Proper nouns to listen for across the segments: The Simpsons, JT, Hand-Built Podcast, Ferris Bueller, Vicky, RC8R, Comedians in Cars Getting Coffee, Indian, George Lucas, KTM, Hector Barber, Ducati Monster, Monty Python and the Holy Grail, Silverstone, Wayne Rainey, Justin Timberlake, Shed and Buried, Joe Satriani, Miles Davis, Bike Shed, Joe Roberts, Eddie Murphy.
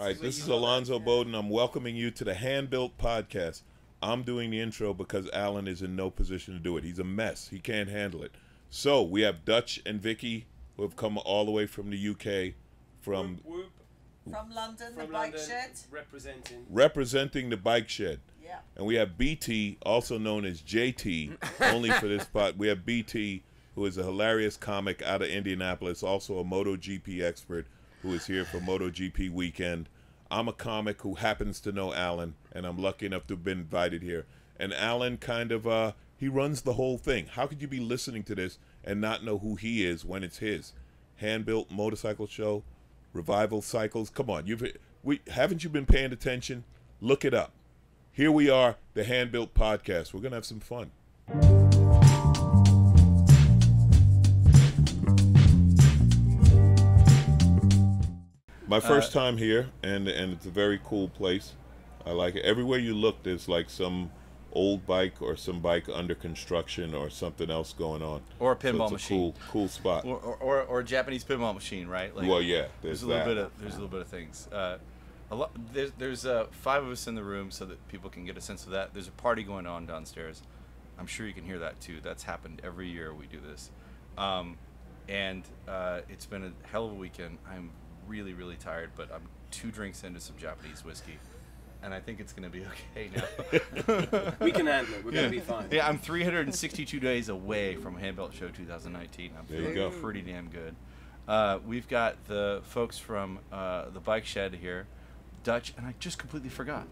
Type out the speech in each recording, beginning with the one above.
All right, this is Alonzo Bodden. I'm welcoming you to the Hand-Built Podcast. I'm doing the intro because Alan is in no position to do it. He's a mess. He can't handle it. So we have Dutch and Vicky, who have come all the way from the UK, from London, the Bike Shed. Representing the Bike Shed. Yeah. And we have BT, also known as JT, only for this pod. We have BT, who is a hilarious comic out of Indianapolis, also a MotoGP expert, who is here for MotoGP weekend. I'm a comic who happens to know Alan, and I'm lucky enough to have been invited here. And Alan kind of, he runs the whole thing. How could you be listening to this and not know who he is when it's his? Hand-Built Motorcycle Show, Revival Cycles. Come on, haven't you been paying attention? Look it up. Here we are, the Hand-Built Podcast. We're going to have some fun. My first time here, and it's a very cool place. I like it. Everywhere you look, there's like some old bike or some bike under construction or something else going on. Or a pinball machine. Cool spot. Or a Japanese pinball machine, right? Like, well, yeah. There's a little bit of things. There's five of us in the room so that people can get a sense of that. There's a party going on downstairs. I'm sure you can hear that too. That's happened every year we do this, and it's been a hell of a weekend. I'm really, really tired, but I'm 2 drinks into some Japanese whiskey, and I think it's going to be okay now. We can handle it. We're going to be fine. Yeah, I'm 362 days away from Hand-Built Show 2019. I'm feeling pretty damn good. We've got the folks from the Bike Shed here, Dutch, and I just completely forgot.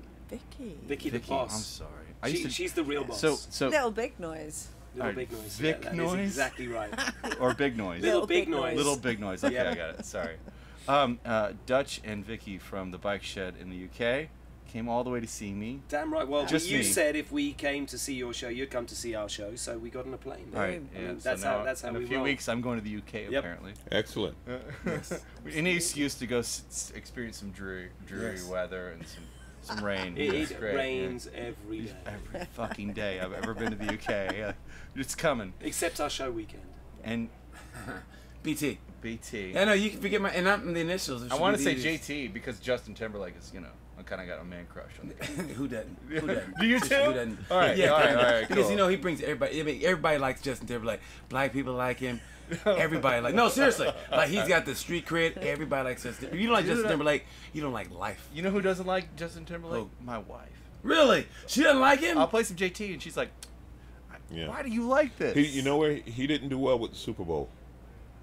Vicky the boss. I'm sorry. She's the real boss. So little big noise. Little big noise. Vic yeah, noise? Exactly right. Or big noise. Little big noise. Little big noise. Okay, yeah. I got it. Sorry. Dutch and Vicky from the Bike Shed in the UK came all the way to see me. Damn right. Well, you said if we came to see your show, you'd come to see our show, so we got on a plane. Right. Yeah. I mean, that's how we roll. In a few weeks, I'm going to the UK, apparently. Excellent. Yes. Any excuse to go experience some dreary weather and some rain. It rains every day. Every fucking day I've ever been to the UK. Yeah. It's coming. Except our show weekend. And... BT. I know you can forget my and I'm the initials. I want to say JT because Justin Timberlake is, you know, I kind of got a man crush on the guy. Who doesn't? Do you too? Who doesn't? All right, yeah, all right. Because cool. You know he brings everybody. I mean, everybody likes Justin Timberlake. Black people like him. Everybody like. No, seriously. Like he's got the street cred. Everybody likes Justin. You don't like Justin Timberlake. You don't like life. You know who doesn't like Justin Timberlake? Who? My wife. Really? She doesn't like him. I'll play some JT, and she's like, yeah. "Why do you like this?" You know where he didn't do well with the Super Bowl.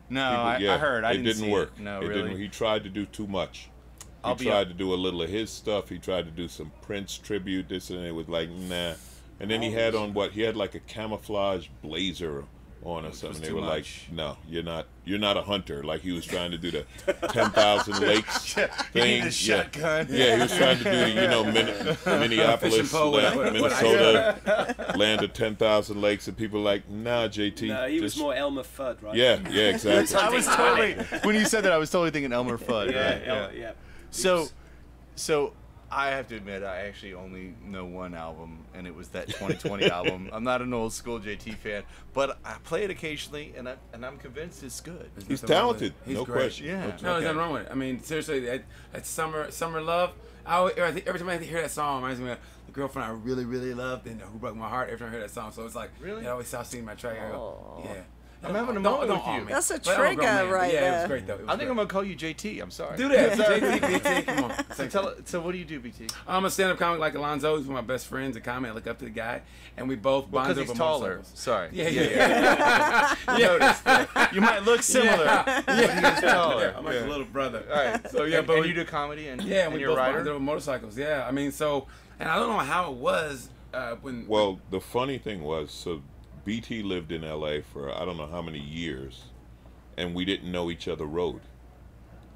No, I heard. I didn't see it. No, really. It didn't work. He tried to do too much. He tried to do a little of his stuff. He tried to do some Prince tribute, this and it was like, nah. And then he had on what? He had like a camouflage blazer on or something. They were like, no, you're not a hunter. Like he was trying to do the 10,000 Lakes thing. The shotgun. Yeah, he was trying to do the, you know, Minneapolis, Minnesota, land of 10,000 lakes, and people were like, nah, JT. No, he was more Elmer Fudd, right? Yeah, exactly. I was totally when you said that, I was totally thinking Elmer Fudd. Yeah. So I have to admit, I actually only know one album, and it was that 2020 album. I'm not an old school JT fan, but I play it occasionally, and I'm convinced it's good. He's talented, no question. Yeah, no, there's nothing wrong with it. I mean, seriously, that summer love. I think every time I hear that song, it reminds me of the girlfriend I really, really loved and who broke my heart. Every time I hear that song, so it's like, really, it always stops seeing my track. I go, yeah. I'm having a moment with you. That's a trigger right there. Yeah, it was great, though. I think I'm going to call you JT. I'm sorry. Do that. JT, BT, come on. So what do you do, BT? I'm a stand-up comic like Alonzo. He's one of my best friends. A comic. I look up to the guy. And we both bond over motorcycles. Sorry. Yeah. You noticed that. You might look similar. Yeah. He's taller. I'm like a little brother. All right. So, yeah, but you do comedy and you're a writer? Yeah, we both bond over motorcycles. Yeah. I mean, so, and I don't know how it was when... Well, the funny thing was, so... BT lived in LA for I don't know how many years, and we didn't know each other rode.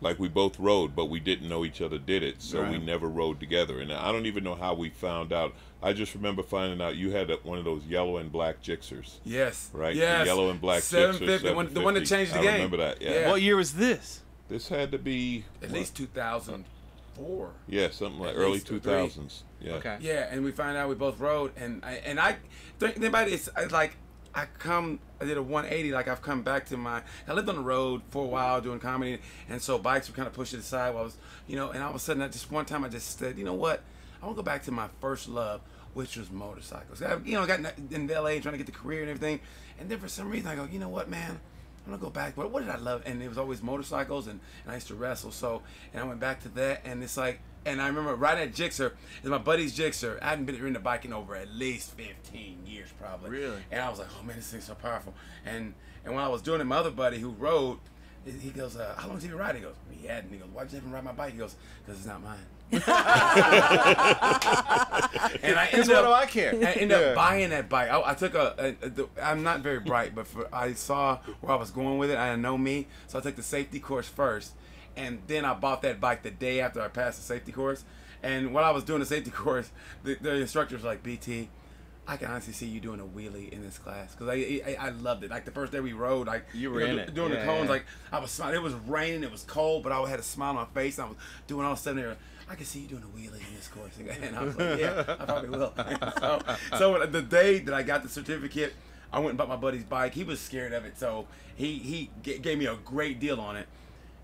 Like we both rode, but we didn't know each other did it, so we never rode together. And I don't even know how we found out. I just remember finding out you had one of those yellow and black Gixxers. Yes. Right? Yes. The yellow and black 750, Gixxer 750. The one that changed the game. I remember that, yeah. What year was this? This had to be... At least 2004. Yeah, something like early 2000s. Yeah. Okay. Yeah, and we find out we both rode, and I think about it's like I did a 180, like I've come back to my, I lived on the road for a while doing comedy, and so bikes were kind of pushed to the side while I was, you know, and all of a sudden, one time I just said, you know what, I want to go back to my first love, which was motorcycles. I, you know, I got in LA trying to get the career and everything, and then for some reason I go, you know what, man, I'm gonna go back, but what did I love? And it was always motorcycles, and I used to wrestle, so, and I went back to that, and it's like, and I remember riding at Gixxer, it's my buddy's Gixxer. I hadn't been ridden a bike in over at least 15 years probably. Really? And I was like, oh man, this thing's so powerful. And when I was doing it, my other buddy who rode, he goes, how long has he been riding? He goes, he hadn't. He goes, why did you even ride my bike? He goes, because it's not mine. And I end up, what do I care? I end up buying that bike. I took I'm not very bright, but I saw where I was going with it. I know me. So I took the safety course first. And then I bought that bike the day after I passed the safety course. And while I was doing the safety course, the instructor was like, BT, I can honestly see you doing a wheelie in this class. Because I loved it. Like the first day we rode, like you were in it. Doing the cones, like I was smiling. It was raining, it was cold, but I had a smile on my face. And I was doing all of a sudden, they were, I can see you doing a wheelie in this course. And I was like, yeah, I probably will. So the day that I got the certificate, I went and bought my buddy's bike. He was scared of it. So he gave me a great deal on it.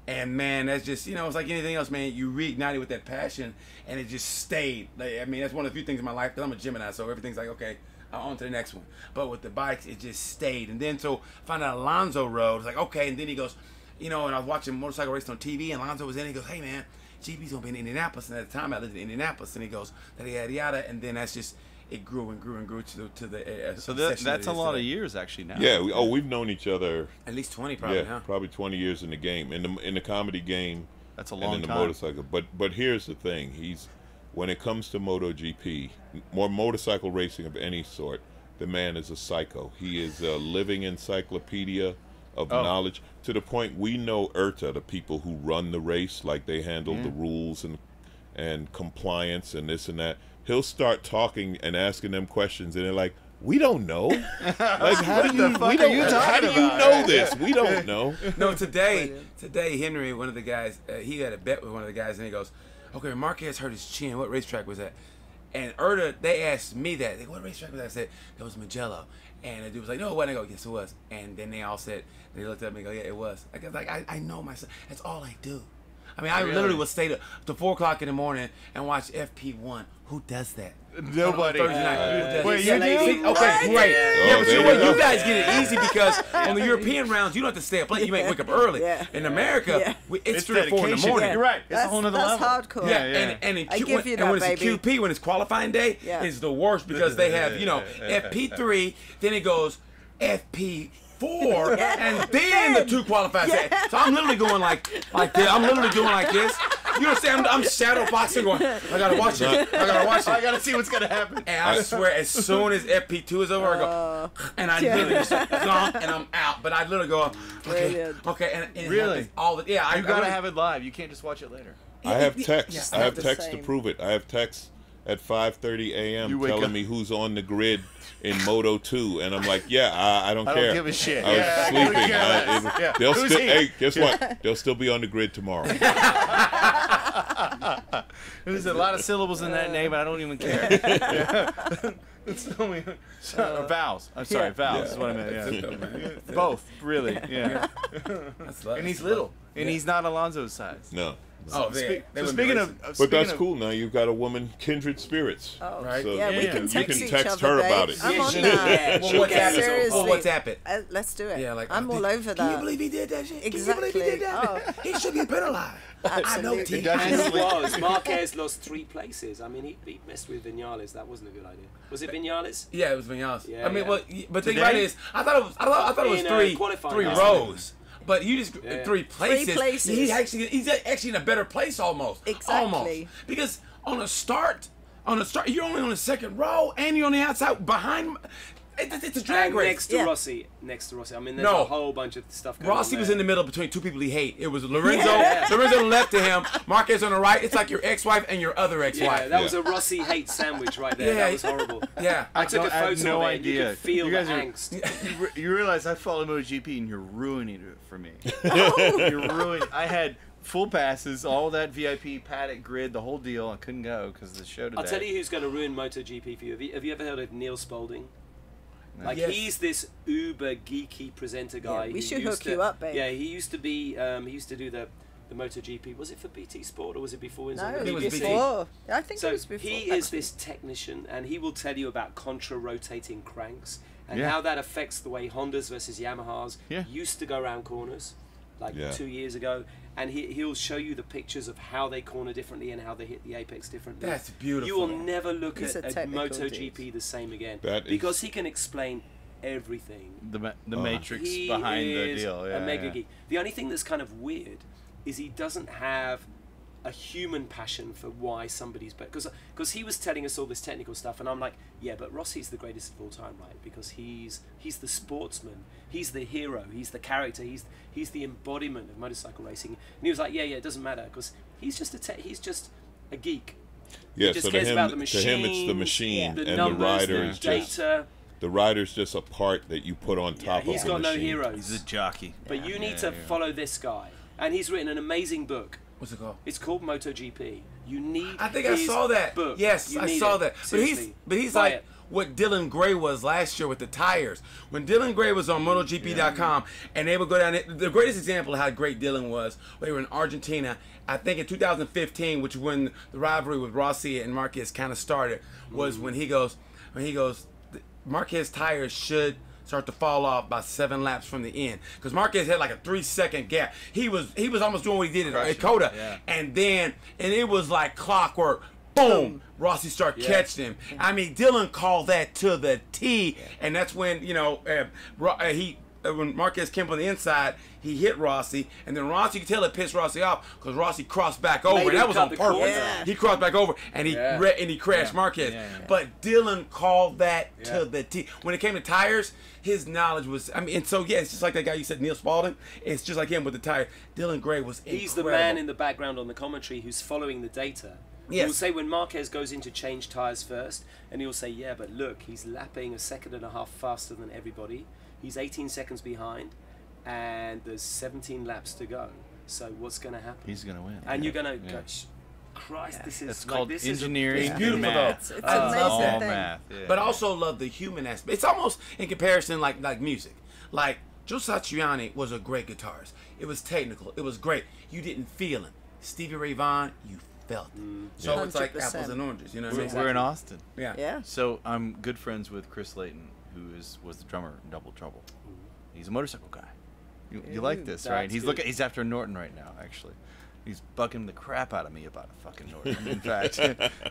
And man, that's just, you know, it's like anything else, man. You reignited with that passion, and it just stayed. Like, I mean, that's one of the few things in my life, because I'm a Gemini, so everything's like, okay, on to the next one. But with the bikes, it just stayed. And then, so I found out Alonzo rode. It's like, okay, and then he goes, you know, and I was watching motorcycle racing on TV, and Alonzo was in, and he goes, hey, man, GP's going to be in Indianapolis. And at the time, I lived in Indianapolis, and he goes, yada, yada, yada. And then that's just, it grew and grew and grew to the so that's a lot of years actually now. Yeah, we've known each other at least 20 probably. Yeah, now. Probably 20 years in the game, in the comedy game. That's a long time. And in the motorcycle, but here's the thing: when it comes to MotoGP, more motorcycle racing of any sort, the man is a psycho. He is a living encyclopedia of knowledge, to the point we know IRTA, the people who run the race, like they handle the rules and compliance and this and that. He'll start talking and asking them questions, and they're like, we don't know. Like, how do you know this? We don't know. No, today, Henry, one of the guys, he had a bet with one of the guys, and he goes, okay, Marquez hurt his chin. What racetrack was that? And IRTA, they asked me that. They go, what racetrack was that? I said, that was Mugello. And the dude was like, no, it wasn't. I go, yes, it was. And then they all said, they looked at me and go, yeah, it was. I was like, I know myself. That's all I do. I mean, I literally would stay to 4 o'clock in the morning and watch FP1. Who does that? Nobody. Wait, you do? Okay, great. Yeah, but you know what? You guys get it easy because on the European rounds, you don't have to stay up late. You may wake up early. Yeah. In America, it's 3 or 4 in the morning. Yeah. You're right. That's a whole nother level. That's hardcore. Yeah, yeah. And when it's QP, when it's qualifying day, it's the worst because they have, you know, FP3, then it goes FP4, and then the two qualifiers. Yeah. So I'm literally going like this. I'm literally doing like this. You understand? I'm shadow boxing going, I gotta watch it. I gotta watch it. I gotta see what's gonna happen. And I swear, as soon as FP2 is over, I go, and I literally just zonk, and I'm out. But I literally go, okay, and really, all the yeah. I gotta have it live. You can't just watch it later. I have texts. Yeah, I have texts to prove it. I have texts at 5:30 a.m. telling me who's on the grid in Moto 2, and I'm like, yeah, I don't care. I don't give a shit. I was sleeping. Hey, guess what? They'll still be on the grid tomorrow. There's a lot of syllables in that name, and I don't even care. Vowels. I'm sorry, vowels is what I meant. Yeah. Both, really. Yeah. And he's little, and he's not Alonzo's size. No. So speaking of, but that's cool. Now you've got a woman kindred spirits. Oh, right. So yeah, you can text each other, babe. I'm on that. WhatsApp it. Let's do it. Yeah, like I'm all over that. Can you believe he did that shit? Exactly. Can you believe he did that? He should be penalized. Absolutely. I know. Marquez lost 3 places. I mean, he messed with Viñales. That wasn't a good idea. Was it Viñales? Yeah, it was Viñales. Yeah, I mean, well, but the thing about it is, I thought it was 3 rows. But you just 3 places. 3 places. He's actually in a better place almost. Exactly. Almost. Because on a start, you're only on the 2nd row, and you're on the outside behind. It's a drag race. Next to Rossi. I mean, there's a whole bunch of stuff going on. Rossi was in the middle between 2 people he hates. It was Lorenzo. Yeah. Lorenzo on the left to him. Marquez on the right. It's like your ex-wife and your other ex-wife. Yeah, that was a Rossi hate sandwich right there. Yeah. That was horrible. Yeah. I took a photo of it. You could feel the angst. You realize I follow MotoGP and you're ruining it for me. You're ruining. I had full passes, all that VIP paddock grid, the whole deal. I couldn't go because of the show today. I'll tell you who's going to ruin MotoGP for you. Have you ever heard of Neil Spalding? Like, he's this uber geeky presenter guy. Yeah, we should hook you up, babe. Yeah, he used to be, he used to do the MotoGP. Was it for BT Sport or was it before? No, it was before. I think it was before. He is this technician, and he will tell you about contra-rotating cranks and how that affects the way Hondas versus Yamahas used to go around corners, like 2 years ago. And he'll show you the pictures of how they corner differently and how they hit the apex differently. That's beautiful. You will never look at MotoGP the same again, because he can explain everything. The matrix behind the deal. Yeah, a mega geek. The only thing that's kind of weird is he doesn't have a human passion for why somebody's better. Because he was telling us all this technical stuff, and I'm like, yeah, but Rossi's the greatest of all time, right? Because he's the sportsman, he's the hero, he's the character, he's the embodiment of motorcycle racing. And he was like, yeah, it doesn't matter, because he's just a geek. Yeah, he just cares about the machine. To him, it's the machine, the numbers, the rider is just data. The rider's just a part that you put on top of the machine. He's got no heroes. He's a jockey. But you need to follow this guy. And he's written an amazing book. What's it called? It's called MotoGP. You need. I think his I saw that. Book. Yes, you I saw it. That. Seriously. But he's like what Dylan Gray was last year with the tires. When Dylan Gray was on MotoGP.com, and they would go down. The greatest example of how great Dylan was, they were in Argentina. I think in 2015, which when the rivalry with Rossi and Marquez kind of started, was when he goes, Marquez tires should start to fall off by 7 laps from the end, because Marquez had like a 3-second gap. He was almost doing what he did at Dakota, and it was like clockwork. Boom! Rossi started catching him. I mean, Dylan called that to the T, and that's when when Marquez came on the inside, he hit Rossi, and then Rossi, you could tell it pissed Rossi off because Rossi crossed back over. And that was on purpose. He crossed back over, and he crashed Marquez. But Dylan called that to the T. When it came to tires, his knowledge was, I mean, and so, yeah, it's just like that guy you said, Neil Spalding. It's just like him with the tire. Dylan Gray was incredible. He's the man in the background on the commentary who's following the data. Yes. He'll say when Marquez goes in to change tires first, and he'll say, yeah, but look, he's lapping 1.5 seconds faster than everybody. He's 18 seconds behind, and there's 17 laps to go. So what's going to happen? He's going to win. And you're going to go, Christ, this is... It's like, called this engineering is beautiful, math. Though. It's amazing thing. Math. Yeah. But also love the human aspect. It's almost in comparison like music. Like, Joe Satriani was a great guitarist. It was technical. It was great. You didn't feel him. Stevie Ray Vaughan, you felt it. So it's like apples and oranges. You know what I mean? We're in Austin. Yeah. So I'm good friends with Chris Layton, who was the drummer in Double Trouble. He's a motorcycle guy. You like this, right? He's looking. He's after Norton right now, actually. He's bugging the crap out of me about a fucking Norton. In fact,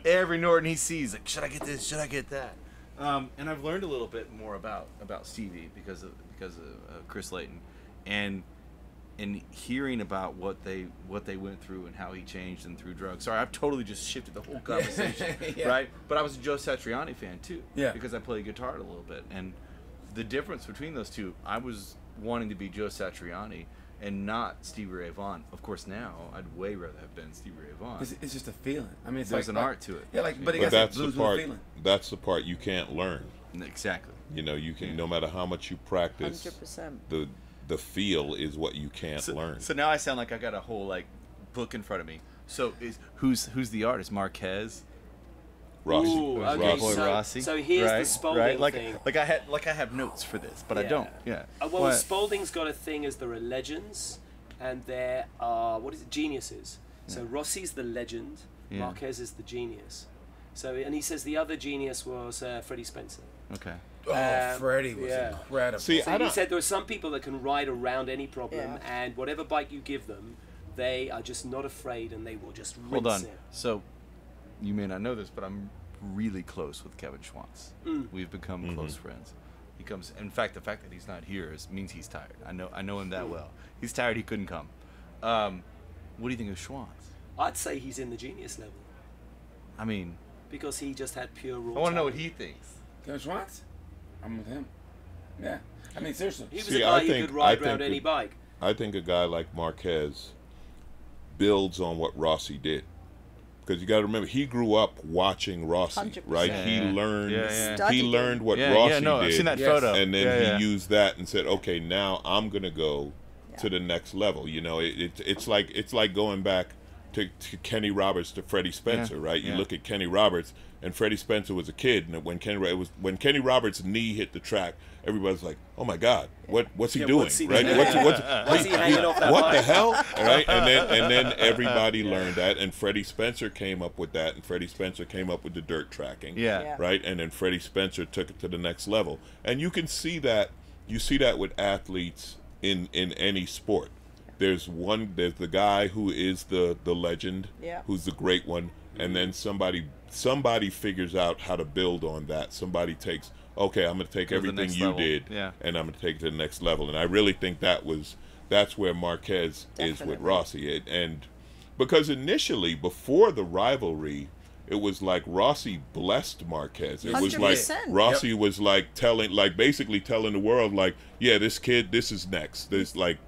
every Norton he sees, like, should I get this? Should I get that? And I've learned a little bit more about Stevie because of Chris Layton, and hearing about what they went through and how he changed them through drugs. Sorry, I've totally just shifted the whole conversation, right? But I was a Joe Satriani fan too, because I played guitar a little bit. And the difference between those two, I was wanting to be Joe Satriani and not Stevie Ray Vaughan. Of course, now I'd way rather have been Stevie Ray Vaughan. It's just a feeling. I mean, there's an art to it. Yeah, but that's the part. Feeling. That's the part you can't learn. Exactly. You know, you can no matter how much you practice. 100%. The feel is what you can't learn. So now I sound like I got a whole book in front of me. So who's the artist? Marquez, Rossi, Rossi. So here's the Spalding thing. Like I have notes for this, but I don't. Yeah. Well, Spalding's got a thing as there are legends, and there are geniuses. So Rossi's the legend, Marquez is the genius. So and he says the other genius was Freddie Spencer. Okay. Oh, Freddie was incredible. See, so he said there are some people that can ride around any problem, and whatever bike you give them, they are just not afraid, and they will just rinse it. So, you may not know this, but I'm really close with Kevin Schwantz. We've become close friends. He comes. In fact, the fact that he's not here means he's tired. I know him that well. He's tired. He couldn't come. What do you think of Schwantz? I'd say he's in the genius level. I mean, because he just had pure raw. I want to know what he thinks. Kevin Schwantz. I'm with him. Yeah. I mean, seriously. He was a guy who could ride around any bike. I think a guy like Marquez builds on what Rossi did. Because you got to remember, he grew up watching Rossi, 100%. Right? He learned he learned what Rossi did. I've seen that photo. And then he used that and said, okay, now I'm going to go to the next level. You know, it's like going back to Kenny Roberts to Freddie Spencer, right? You look at Kenny Roberts, and Freddie Spencer was a kid, and when Kenny Roberts' knee hit the track, everybody's like, "Oh my God, what's he doing? Right? What's he, what the hell? Right?" And then everybody learned that, and Freddie Spencer came up with that, and Freddie Spencer came up with the dirt tracking, right? And then Freddie Spencer took it to the next level, and you can see that with athletes in any sport. There's the guy who is the legend, who's the great one, and then somebody figures out how to build on that. Somebody takes, okay, I'm going to take everything you did, and I'm going to take it to the next level. And I really think that's where Marquez is with Rossi. And because initially, before the rivalry, it was like Rossi blessed Marquez. It 100%. Was like Rossi was like basically telling the world, like, yeah, this kid, this is next. This like.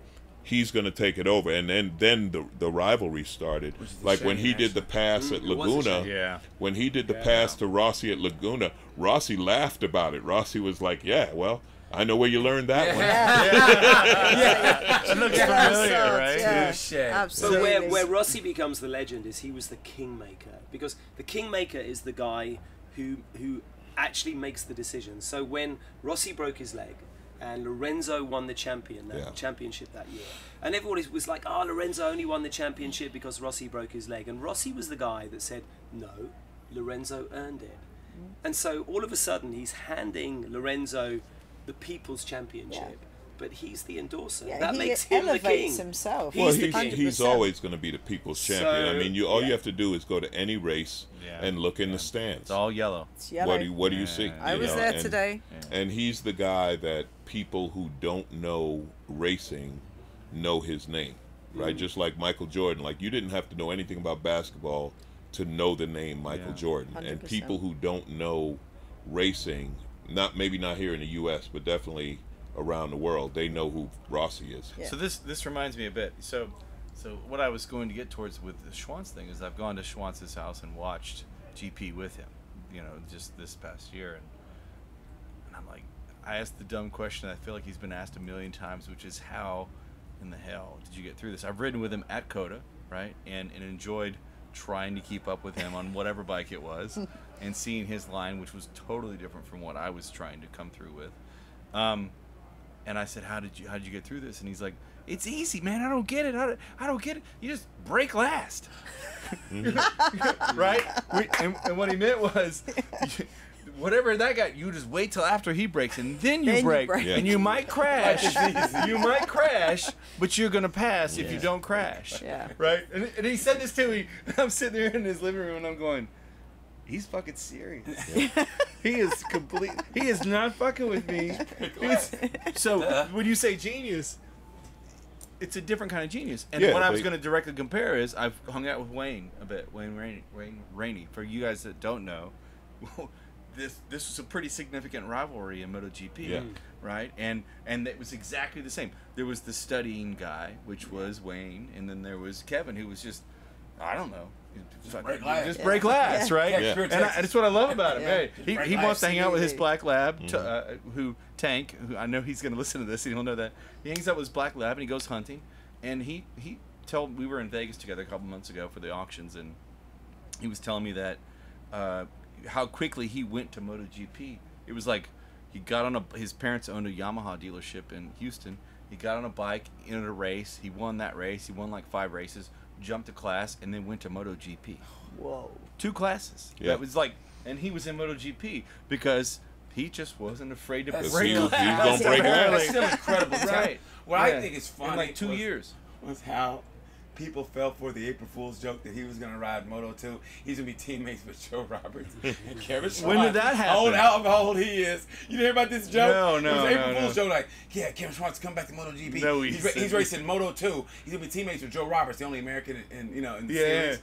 He's going to take it over, and then the rivalry started. Like when he did the pass at Laguna, when he did the pass to Rossi at Laguna, Rossi laughed about it. Rossi was like, "Yeah, well, I know where you learned that one." It looks familiar, right? But where Rossi becomes the legend is he was the kingmaker, because the kingmaker is the guy who actually makes the decision. So when Rossi broke his leg, and Lorenzo won the championship that year, and everybody was like, "Oh, Lorenzo only won the championship because Rossi broke his leg." And Rossi was the guy that said, "No, Lorenzo earned it." And so all of a sudden, he's handing Lorenzo the people's championship, but he's the endorser. Yeah, that makes him the king. Himself. Well, he's always going to be the people's champion. I mean, all you have to do is go to any race and look in the stands. It's all yellow. It's yellow. What do you see? I was there today. And he's the guy that people who don't know racing know his name, right? Just like Michael Jordan. Like, you didn't have to know anything about basketball to know the name Michael Jordan. 100%. And people who don't know racing, maybe not here in the U.S., but definitely around the world, they know who Rossi is. So this reminds me a bit. So what I was going to get towards with the Schwantz thing is I've gone to Schwantz's house and watched GP with him, you know, just this past year, and I'm like, I asked the dumb question I feel like he's been asked a million times, which is, how in the hell did you get through this? I've ridden with him at Coda, right, and enjoyed trying to keep up with him on whatever bike it was, and seeing his line, which was totally different from what I was trying to come through with. And I said, how did you get through this? And he's like, "It's easy, man. I don't get it. I don't get it. You just break last." Right? And what he meant was, whatever that got, you just wait till after he breaks, and then you break. Yeah. And you might crash. But you're gonna pass if you don't crash. Yeah. Right? And he said this to me. I'm sitting there in his living room, and I'm going, he's fucking serious. He is complete. He is not fucking with me. So when you say genius, it's a different kind of genius. And what I was going to directly compare is I've hung out with Wayne a bit. Wayne Rainey. For you guys that don't know, this was a pretty significant rivalry in MotoGP, right? And it was exactly the same. There was the studying guy, which was Wayne, and then there was Kevin, who was just, I don't know. Just break glass, right? And that's what I love about him. Hey, he wants to hang out with his black lab, Tank, who I know he's going to listen to this, and he'll know that. He hangs out with his black lab, and he goes hunting. And we were in Vegas together a couple months ago for the auctions, and he was telling me that how quickly he went to MotoGP. It was like he got on his parents owned a Yamaha dealership in Houston. He got on a bike, entered a race. He won that race. He won like 5 races. Jumped a class, and then went to MotoGP. Whoa. 2 classes. Yeah. That was like, and he was in MotoGP because he just wasn't afraid to break. He was gonna break. That's still incredible, right? What I think is funny, in like 2 years, was how people fell for the April Fool's joke that he was gonna ride Moto 2. He's gonna be teammates with Joe Roberts and Kevin Schwantz. When did that happen? How old he is. You hear about this joke? No. It was April Fool's joke, like, yeah, Kevin Schwantz come back to MotoGP. No, he's racing Moto 2. He's gonna be teammates with Joe Roberts, the only American in the series.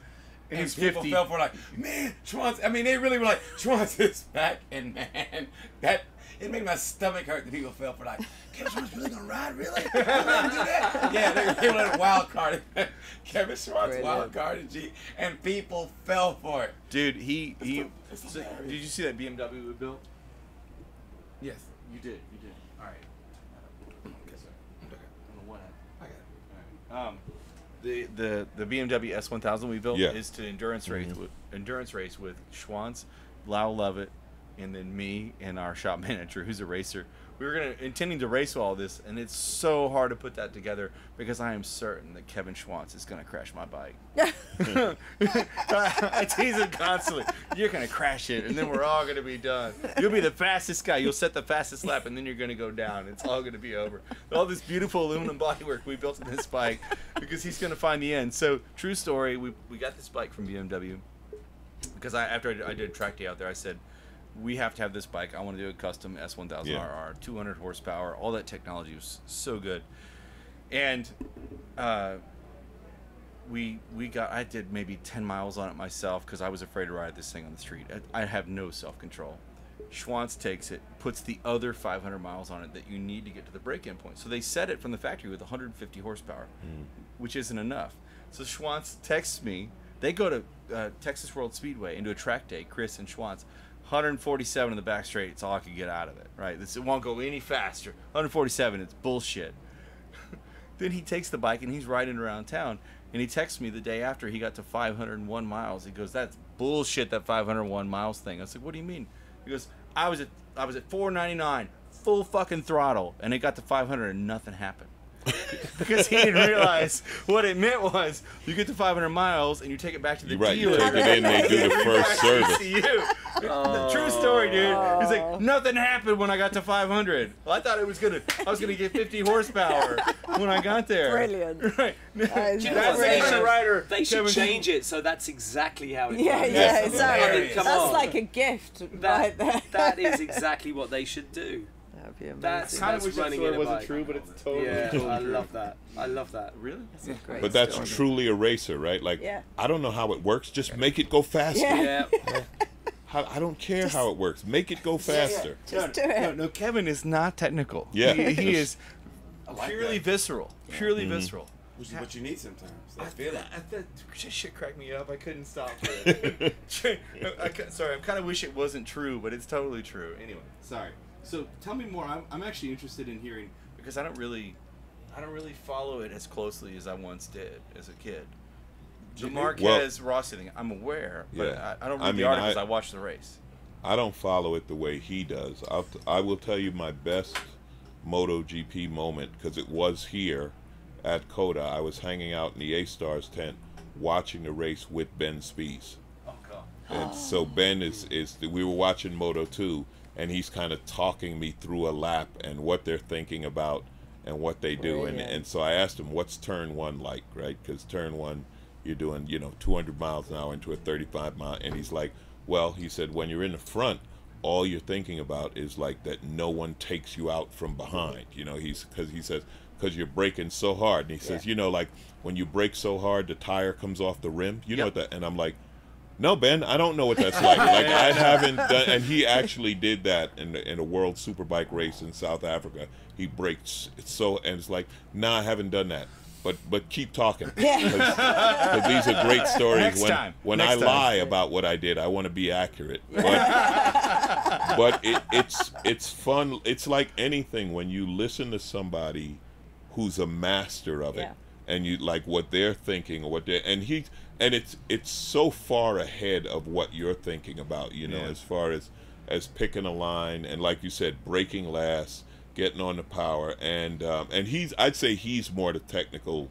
And people 50. Fell for like, man, Schwantz. I mean, they really were like, Schwantz is back, and man, it made my stomach hurt. The people fell for like, Kevin Schwantz really gonna ride, really? Let him do that? Yeah, they were wild card. Kevin Schwantz wild card, and people fell for it. Dude, did you see that BMW we built? Yes, you did. All right. Okay, sorry. I don't know what happened. I got it. All right. the BMW S1000 we built is to endurance race, with Schwantz, Lau Lovett, and then me and our shop manager, who's a racer. We were intending to race all this, and it's so hard to put that together because I am certain that Kevin Schwantz is going to crash my bike. I tease him constantly. You're going to crash it, and then we're all going to be done. You'll be the fastest guy. You'll set the fastest lap, and then you're going to go down. It's all going to be over. All this beautiful aluminum bodywork we built on this bike because he's going to find the end. So, true story, we got this bike from BMW because after I did a track day out there, I said, we have to have this bike. I want to do a custom S1000 RR, 200 horsepower. All that technology was so good. And I did maybe 10 miles on it myself because I was afraid to ride this thing on the street. I have no self-control. Schwantz takes it, puts the other 500 miles on it that you need to get to the break-in point. So they set it from the factory with 150 horsepower, which isn't enough. So Schwantz texts me. They go to Texas World Speedway and do a track day, Chris and Schwantz. 147 in the back straight, it's all I could get out of it, right? It won't go any faster. 147, it's bullshit. Then he takes the bike and he's riding around town, and he texts me the day after he got to 501 miles. He goes, that's bullshit, that 501 miles thing. I was like, what do you mean? He goes, I was at 499, full fucking throttle, and it got to 500 and nothing happened. Because he didn't realize what it meant was you get to 500 miles and you take it back to the dealer. You take it in, they do the first service. The true story, dude. He's like, nothing happened when I got to 500. Well, I thought it was I was gonna get 50 horsepower when I got there. Brilliant. Right. They should change it so that's exactly how it goes. Yeah, exactly. I mean, that's like a gift right there. That is exactly what they should do. That's kind of running in a bike. It wasn't true, but it's totally true. I love that. I love that. Really? That's a great but that's story. Truly a racer, right? Like, I don't know how it works. Just make it go faster. I don't care how it works. Make it go faster. Just do it. No, Kevin is not technical. Yeah. He is purely visceral. Purely visceral. Which is what you need sometimes. That shit cracked me up. I couldn't stop it. Sorry, I kind of wish it wasn't true, but it's totally true. Anyway, sorry. So tell me more. I'm actually interested in hearing because I don't really follow it as closely as I once did as a kid. The Marquez Rossi thing, I'm aware, but I don't read the articles. I watch the race. I don't follow it the way he does. I will tell you my best MotoGP moment because it was here at Coda. I was hanging out in the A-Stars tent watching the race with Ben Spies. Oh God! And so Ben is we were watching Moto 2. And he's kind of talking me through a lap and what they're thinking about and what they do. Brilliant. And so I asked him, what's turn one like, right? Because turn one, you're doing, 200 miles an hour into a 35 mile. And he's like, well, he said, when you're in the front, all you're thinking about is like that no one takes you out from behind. Because you're braking so hard. And he says, like when you brake so hard, the tire comes off the rim. And I'm like, no, Ben, I don't know what that's like. I haven't done, and he actually did that in a world superbike race in South Africa. He brakes and it's like, nah, I haven't done that. But keep talking. Cause these are great stories. Next time. Lie about what I did, I want to be accurate. But it's fun. It's like anything when you listen to somebody who's a master of it, and you like what they're thinking or what they and it's so far ahead of what you're thinking about, as far as picking a line and like you said, braking last, getting on the power, and I'd say he's more the technical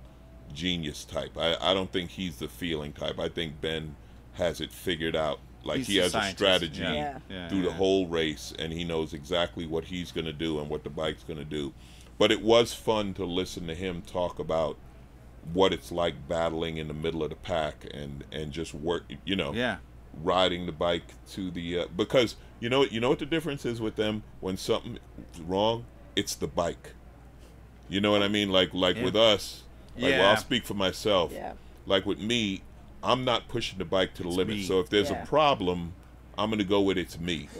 genius type. I don't think he's the feeling type. I think Ben has it figured out. Like he has a strategy through the whole race, and he knows exactly what he's going to do and what the bike's going to do. But it was fun to listen to him talk about what it's like battling in the middle of the pack and just work, riding the bike to the because you know what the difference is with them when something's wrong, it's the bike. You know what I mean? Like with us, well, I'll speak for myself. Like with me, I'm not pushing the bike to the limit. So if there's a problem, I'm gonna go with it's me.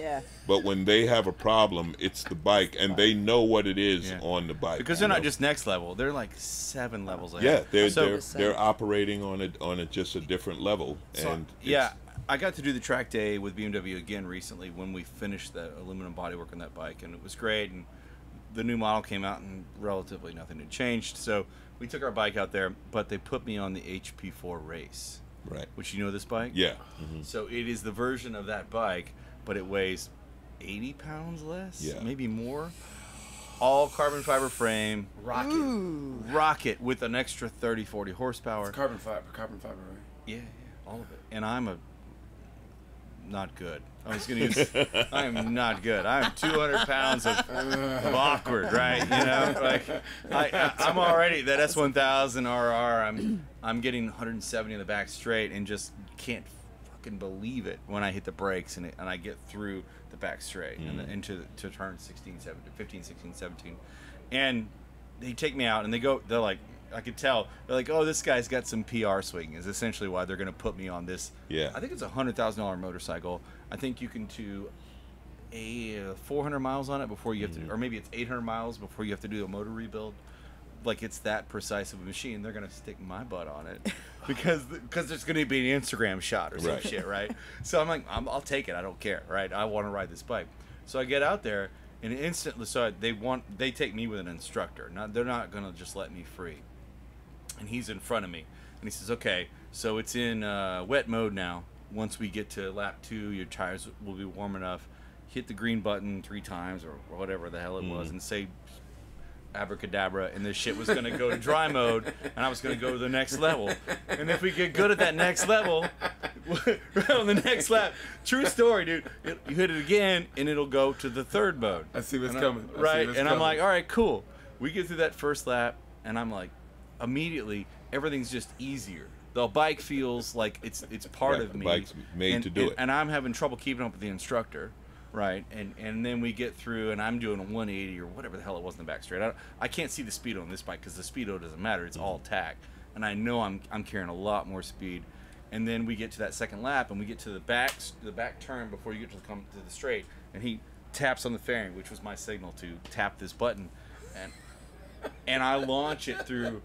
But when they have a problem, it's the bike, and they know what it is on the bike. Because they're not just next level; they're like 7 levels ahead. They're operating on just a different level. So, and I got to do the track day with BMW again recently when we finished the aluminum bodywork on that bike, and it was great. And the new model came out and relatively nothing had changed. So we took our bike out there, but they put me on the HP4 race. Right. Which, you know this bike? Yeah. Mm-hmm. So it is the version of that bike, but it weighs 80 pounds less, yeah, maybe more. All carbon fiber frame, rocket. Ooh. Rocket with an extra 30, 40 horsepower. It's carbon fiber, right? Yeah, yeah, all of it. And I'm a not good. I was going to use, I am not good. I am 200 pounds of awkward, right? You know, like I'm already that S1000 RR. I'm getting 170 in the back straight and just can't fucking believe it when I hit the brakes and I get through the back straight and into to turn 16, 17, 15, 16, 17. And they take me out and they go, they're like, I could tell. They're like, oh, this guy's got some PR swing is essentially why they're going to put me on this. Yeah. I think it's a $100,000 motorcycle. I think you can do a 400 miles on it before you have to, or maybe it's 800 miles before you have to do a motor rebuild. Like, it's that precise of a machine. They're going to stick my butt on it because there's going to be an Instagram shot or some shit, right? So I'm like, I'll take it. I don't care, right? I want to ride this bike. So I get out there and instantly, so they take me with an instructor. They're not going to just let me free. And he's in front of me, and he says, okay, so it's in wet mode now. Once we get to lap 2, your tires will be warm enough. Hit the green button 3 times or whatever the hell it was and say abracadabra, and this shit was going to go to dry mode, and I was going to go to the next level. And if we get good at that next level, right on the next lap, true story, dude, you hit it again, and it'll go to the 3rd mode. I see what's coming. Right, and I'm like, all right, cool. We get through that first lap, and I'm like, immediately everything's just easier. The bike feels like it's part of me. The bike's made to do it. And I'm having trouble keeping up with the instructor, right? And then we get through, and I'm doing a 180 or whatever the hell it was in the back straight. I can't see the speedo on this bike because the speedo doesn't matter. It's all tack. And I know I'm carrying a lot more speed. And then we get to that second lap, and we get to the back turn before you get to the straight. And he taps on the fairing, which was my signal to tap this button. And I launch it through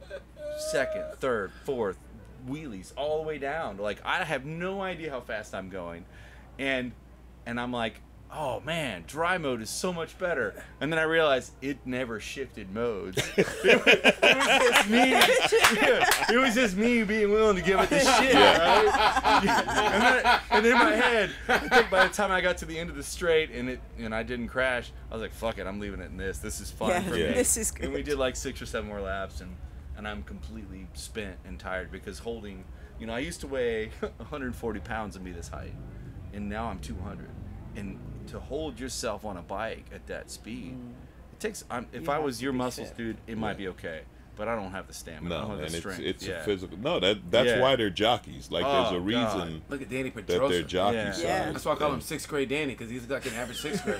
2nd, 3rd, 4th wheelies all the way down. Like, I have no idea how fast I'm going, and I'm like, oh man, dry mode is so much better. And then I realized it never shifted modes. It was just me being willing to give it the shit, right? And in my head, I think by the time I got to the end of the straight and I didn't crash, I was like, fuck it, I'm leaving it in this. This is fun for me. This is good. And we did like 6 or 7 more laps, and I'm completely spent and tired because holding, you know, I used to weigh 140 pounds and be this height, and now I'm 200. And to hold yourself on a bike at that speed, it takes. If I was your muscles, dude, it might be okay. But I don't have the stamina. No, I don't have the strength. It's a physical. No, that's why they're jockeys. Like, there's a reason. Look at Danny Pedrosa. That they're jockeys. Yeah. That's why I call him 6th grade Danny, because he's like an average 6th grade.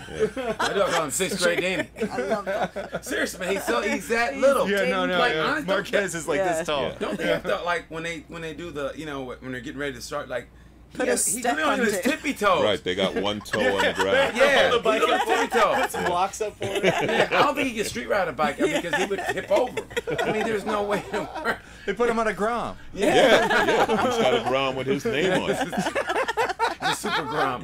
Why do I call him 6th grade Danny? I love that. Seriously, man, he's that little. Yeah, no. Like, yeah. Honestly, Marquez is like this tall. Yeah. Don't they have to, like, when they do the, you know, when they're getting ready to start, like, he's on his tippy toes. Right, they got one toe on the ground. Yeah, the bike on tippy toe. Put some blocks up for him. Yeah, I don't think he can street ride a bike because he would tip over. I mean, there's no way to work. They put him on a Grom. Yeah. He's got a Grom with his name on it. He's a super Grom.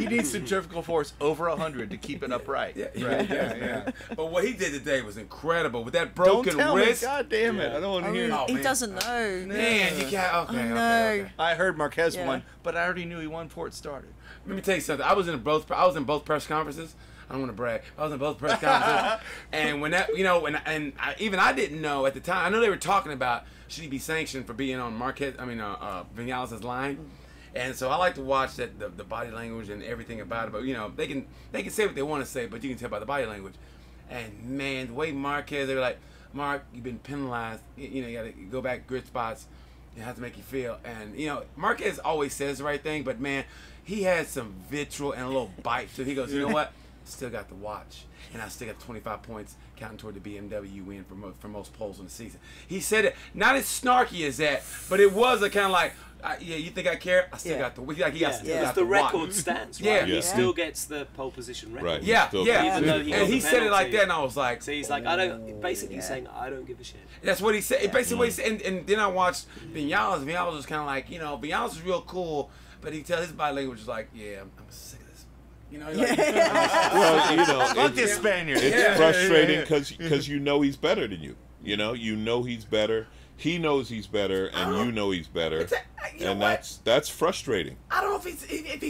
He needs centrifugal force over 100 to keep it upright. Yeah. But what he did today was incredible. With that broken wrist. God damn it. I don't want to hear it. He doesn't know. Man, you can't. Okay. I heard Marquez won, but I already knew he won before it started. Let me tell you something. I was in both press conferences. I don't want to brag. I was in both press conferences, and when that, you know, and I didn't know at the time. I know they were talking about should he be sanctioned for being on Marquez, Viñales' line, and so I like to watch that the body language and everything about it. But you know, they can say what they want to say, but you can tell by the body language. And man, the way Marquez, they were like, Mark, you've been penalized. You know, you got to go back grid spots. It has to make you feel, and you know, Marquez always says the right thing, but man, he has some vitriol and a little bite. So he goes, you know what? Still got the watch, and I still got 25 points counting toward the BMW win for most poles in the season. He said it not as snarky as that, but it was a kind of like, yeah, you think I care? I still got the watch. Like, because the record stands, right? He still gets the pole position record. Right. Yeah. Even though he said it like that, and I was like, so he's like, I don't. Basically saying, I don't give a shit. That's what he said. Yeah. Basically, what he said, and then I watched Viñales. Viñales was kind of like, you know, Viñales is real cool, but he tells his body language was like, yeah, I'm sick of this. You know, like, well, you know, fuck this Spaniard. It's frustrating because you know he's better than you. You know he's better. He knows he's better, and you know he's better, and that's frustrating. I don't know if he's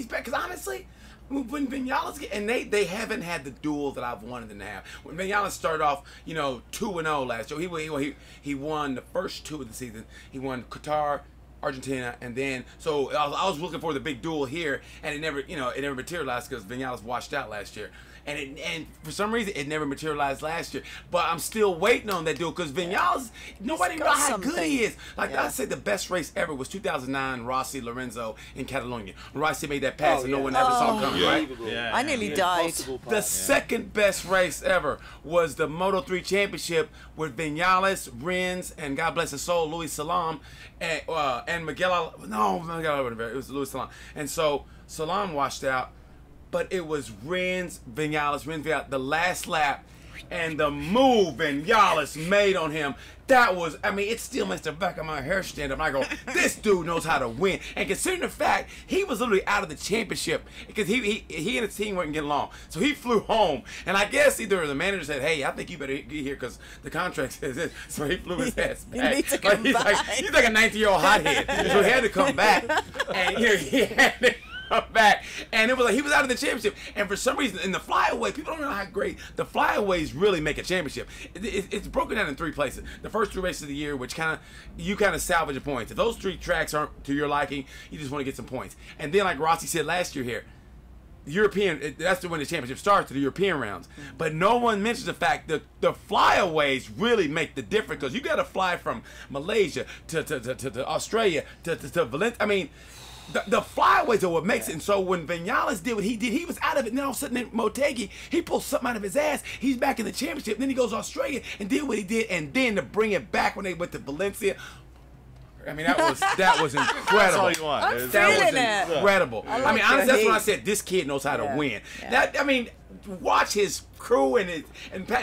better, because honestly, when Viñales and they haven't had the duel that I've wanted them to have. When Viñales started off, 2-0 last year, he won the first two of the season. He won Qatar, Argentina, and then so I was looking for the big duel here, and it never, it never materialized because Viñales washed out last year. And for some reason, it never materialized last year. But I'm still waiting on that deal because Viñales, nobody knows how good he is. Like I said, the best race ever was 2009 Rossi, Lorenzo in Catalonia. Rossi made that pass and no one ever saw it coming, right? Yeah. I nearly died. The second best race ever was the Moto3 Championship with Viñales, Renz, and God bless his soul, Luis Salam, and Miguel. It was Luis Salam. And so Salam washed out. But it was Renz Viñales, the last lap, and the move Viñales made on him. That was, I mean, it still makes the back of my hair stand up. And I go, this dude knows how to win. And considering the fact he was literally out of the championship because he and his team weren't getting along. So he flew home. And I guess either the manager said, hey, I think you better get here because the contract says this. So he flew his ass back. He's like a 19-year-old hothead. So he had to come back. And he had to back, and it was like he was out of the championship, and for some reason in the flyaway, people don't know how great the flyaways really make a championship. It's broken down in three places. The first three races of the year, which kind of salvage your points. If those three tracks aren't to your liking, you just want to get some points. And then, like Rossi said last year here, that's when the championship starts, to the European rounds. But no one mentions the fact that the flyaways really make the difference because you got to fly from Malaysia to Australia to Valencia. I mean, the flyaways are what makes it. And so when Viñales did what he did, he was out of it. And then all of a sudden, Motegi, he pulled something out of his ass. He's back in the championship. And then he goes to Australia and did what he did. And then to bring it back when they went to Valencia. I mean, that was incredible. That's all you want. That was incredible. I mean, honestly, that's when I said this kid knows how to win. I mean, watch his crew and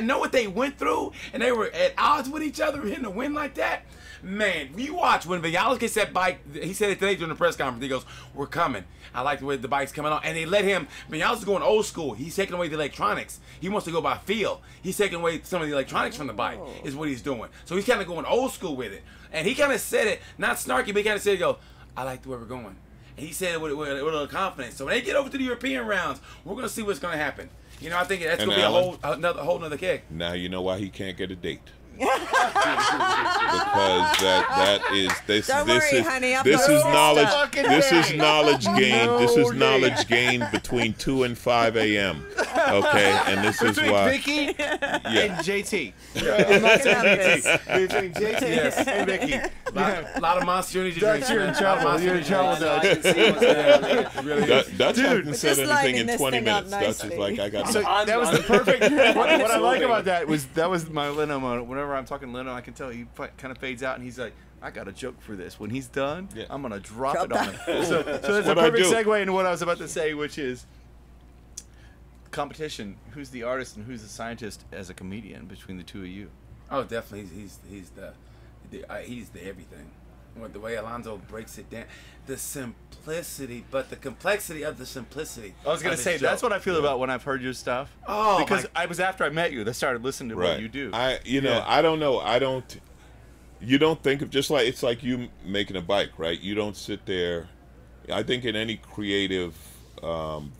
know what they went through. And they were at odds with each other in a win like that. Man, you watch when Viñales gets that bike. He said it today during the press conference. He goes, "We're coming. I like the way the bike's coming on." And they let him. Viñales is going old school. He's taking away the electronics. He wants to go by feel. He's taking away some of the electronics from the bike. Is what he's doing. So he's kind of going old school with it. And he kind of said it, not snarky, but he kind of said, "He goes, I like the way we're going." And he said it with a little confidence. So when they get over to the European rounds, we're gonna see what's gonna happen. You know, I think that's gonna be a whole another kick. Now you know why he can't get a date. Because that is this. Don't worry, this is knowledge. This is knowledge gained. This is knowledge gained between 2 and 5 a.m. Okay, and this is why. Between Vicky and JT. Between JT and Vicky. A lot of monster energy drinks. You're in trouble. Dutch hasn't said anything in 20 minutes. Dutch is like, I got. So that was the perfect. What I like about that was my Leno moment. Whenever I'm talking Leno, I can tell he kind of fades out, and he's like, I got a joke for this. When he's done, I'm going to drop it on him. So that's a perfect segue into what I was about to say, which is competition. Who's the artist and who's the scientist as a comedian between the two of you? Oh, definitely. He's the everything. The way Alonzo breaks it down, the simplicity, but the complexity of the simplicity. I was gonna say that's what I feel about when I've heard your stuff. Oh, because I was after I met you, that started listening to what you do. I don't know. You don't think of just like it's like you making a bike, right? You don't sit there. I think in any creative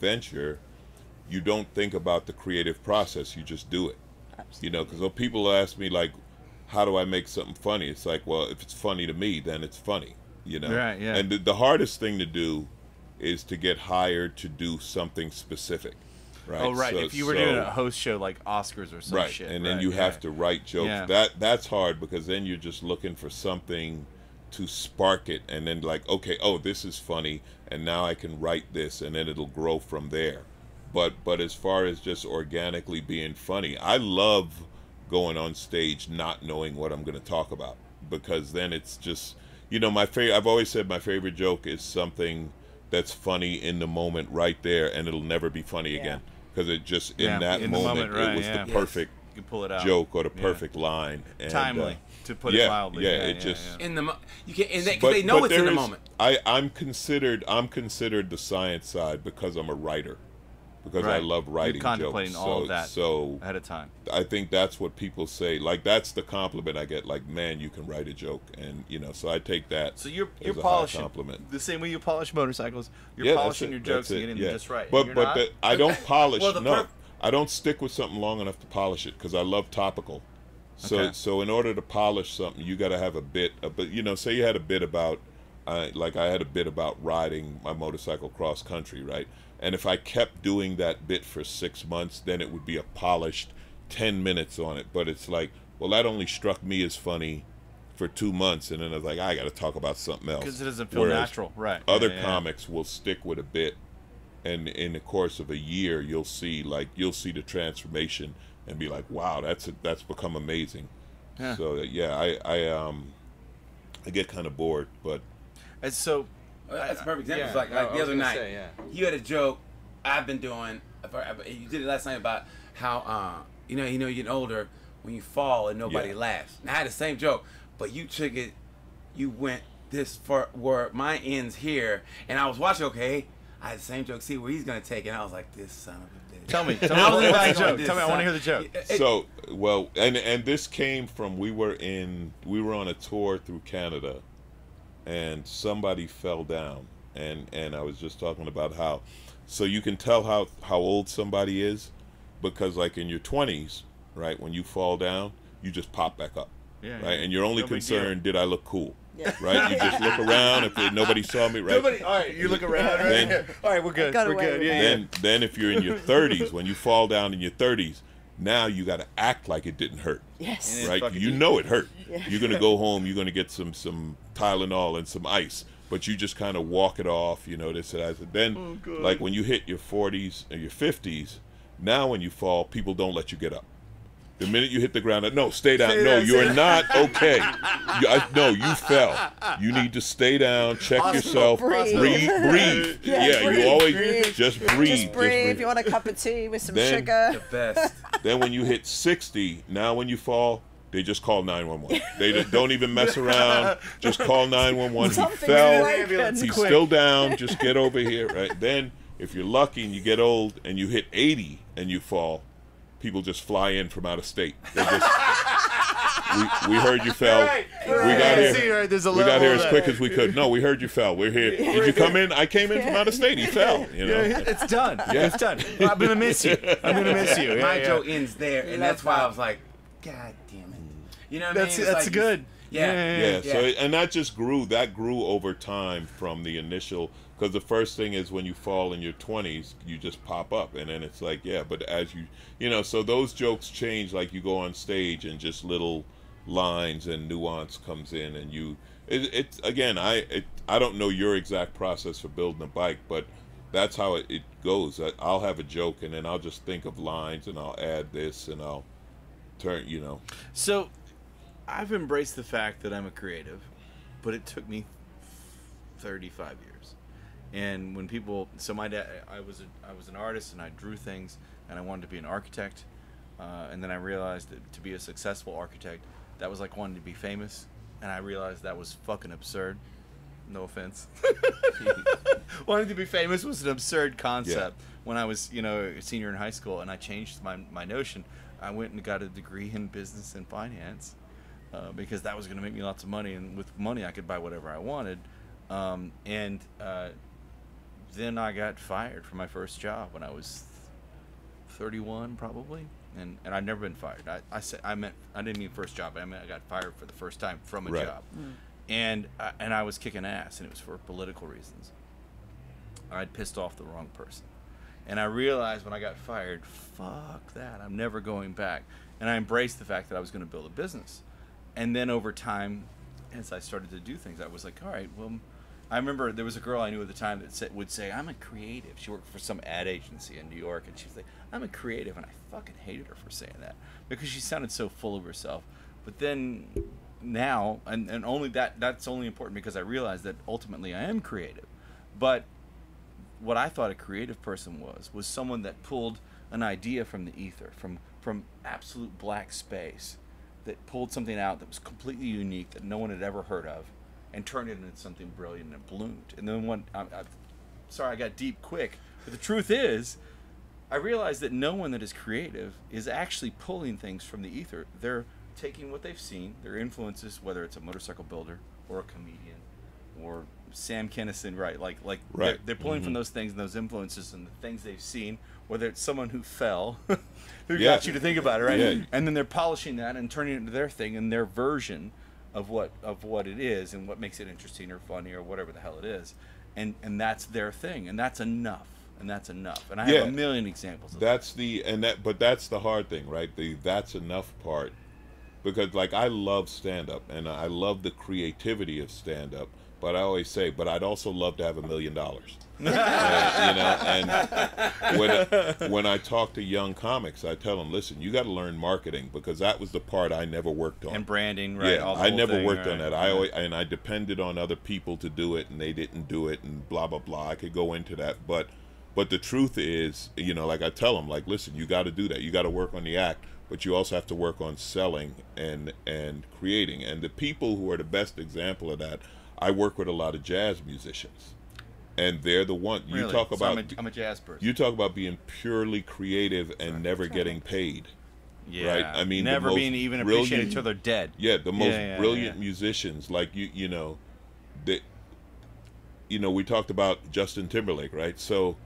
venture, you don't think about the creative process. You just do it. Absolutely. You know, because when people ask me like, how do I make something funny? It's like, well, if it's funny to me, then it's funny, you know? Right, yeah. And the hardest thing to do is to get hired to do something specific, right? Oh, right. So, if you were doing a host show like Oscars or some shit. And then you have to write jokes. Yeah. That's hard because then you're just looking for something to spark it and then like, okay, oh, this is funny, and now I can write this, and then it'll grow from there. But as far as just organically being funny, I love going on stage not knowing what I'm going to talk about, because then it's just, you know, I've always said my favorite joke is something that's funny in the moment right there, and it'll never be funny again, because it just in that moment, it was the perfect joke or the perfect line, and timely to put it mildly. In the you can, and that, they know it's in the moment. I'm considered the science side because I'm a writer. because I love writing jokes. All of that ahead of time. I think that's what people say. Like, that's the compliment I get. Like, man, you can write a joke, and you know. So I take that. So you're polishing, compliment. The same way you polish motorcycles. You're polishing your jokes and getting them just right. But I don't polish. I don't stick with something long enough to polish it because I love topical. So so in order to polish something, you got to have a bit. But you know, say you had a bit about. Like I had a bit about riding my motorcycle cross country, right? And if I kept doing that bit for 6 months, then it would be a polished 10 minutes on it. But it's like, well, that only struck me as funny for 2 months. And then I was like, I got to talk about something else. Because it doesn't feel natural, right? Other comics will stick with a bit. And in the course of a year, you'll see, like, you'll see the transformation and be like, wow, that's become amazing. Huh. So, yeah, I get kind of bored, but... And so, that's a perfect example. Yeah, like the other night, you had a joke I've been doing. You did it last night about how you know you're getting older when you fall and nobody laughs. And I had the same joke, but you took it. You went this far where mine ends here, and I was watching. Okay, I had the same joke. See where he's gonna take it. And I was like, this son of a bitch. Tell me, tell me, I want to hear the joke. So well, and this came from we were on a tour through Canada. And somebody fell down, and I was just talking about how, so you can tell how old somebody is, because like in your 20s, right, when you fall down, you just pop back up, and your only concern, did I look cool, right? You just look around, if nobody saw me, right? Nobody, all right, you look around, then, all right, we're good, we're good. Then if you're in your 30s, when you fall down in your 30s, now you got to act like it didn't hurt. Yes. Right? You know it hurt. Yeah. You're going to go home. You're going to get some Tylenol and some ice. But you just kind of walk it off, you know, this and that. Then, like, when you hit your 40s or your 50s, now when you fall, people don't let you get up. The minute you hit the ground, no, stay down. No, you're not okay. No, you fell. You need to stay down, check yourself, breathe. Yeah, you always just breathe. Just breathe. If you want a cup of tea with some sugar. The best. Then when you hit 60, now when you fall, they just call 911. They don't even mess around. Just call 911. He fell. He's still down. Just get over here. Right? Then if you're lucky and you get old and you hit 80 and you fall, people just fly in from out of state. They just, we heard you fell. We got here as quick as we could. No, we heard you fell. We're here. Did you come in? I came in from out of state. He fell. You know? It's done. Yeah. It's done. I'm going to miss you. I'm going to miss you. My joke ends there, and that's why I was like, God damn it. You know what I mean? That's like, good. Yeah. So, and that just grew. That grew over time from the initial... Because the first thing is when you fall in your 20s, you just pop up. And then it's like, yeah, but as you, you know, so those jokes change. Like you go on stage and just little lines and nuance comes in. And you, it's again, I don't know your exact process for building a bike, but that's how it goes. I'll have a joke and then I'll just think of lines and I'll add this and I'll turn, you know. So I've embraced the fact that I'm a creative, but it took me 35 years. And when people, so my dad, I was an artist and I drew things and I wanted to be an architect, and then I realized that to be a successful architect, that was like wanting to be famous, and I realized that was fucking absurd. No offense. Wanting to be famous was an absurd concept. Yeah. When I was, you know, a senior in high school, and I changed my notion. I went and got a degree in business and finance, because that was going to make me lots of money, and with money I could buy whatever I wanted, Then I got fired from my first job when I was 31, probably, and I'd never been fired. I didn't mean first job. I meant I got fired for the first time from a job, and I was kicking ass, and it was for political reasons. I'd pissed off the wrong person, and I realized when I got fired, fuck that. I'm never going back, and I embraced the fact that I was going to build a business, and then over time, as I started to do things, I was like, all right, well. I remember there was a girl I knew at the time that would say, I'm a creative. She worked for some ad agency in New York, and she was like, I'm a creative, and I fucking hated her for saying that because she sounded so full of herself. But then now, and only that's only important because I realized that ultimately I am creative. But what I thought a creative person was someone that pulled an idea from the ether, from absolute black space, that pulled something out that was completely unique that no one had ever heard of, and turned it into something brilliant and bloomed. And then one, sorry I got deep quick, but the truth is I realized that no one that is creative is actually pulling things from the ether. They're taking what they've seen, their influences, whether it's a motorcycle builder or a comedian or Sam Kinison, right? Like they're pulling from those things and those influences and the things they've seen, whether it's someone who fell, who got you to think about it, right? Yeah. And then they're polishing that and turning it into their thing and their version of what it is and what makes it interesting or funny or whatever the hell it is. And that's their thing, and that's enough. And that's enough. And I have a million examples of but that's the hard thing, right? The that's enough part. Because like I love stand up and I love the creativity of stand up. But I always say, but I'd also love to have $1 million. You know, and when I talk to young comics, I tell them, listen, you got to learn marketing because that was the part I never worked on. And branding, right? Yeah, I never worked on that. I always, and I depended on other people to do it, and they didn't do it, and blah blah blah. I could go into that, but the truth is, you know, like I tell them, like, listen, you got to do that. You got to work on the act, but you also have to work on selling and creating. And the people who are the best example of that. I work with a lot of jazz musicians, and they're the one you talk about. So I'm a jazz person. You talk about being purely creative and never getting paid. Yeah, right? I mean, never being even appreciated until they're dead. Yeah, the most brilliant musicians, like you know, that we talked about Justin Timberlake, right? So,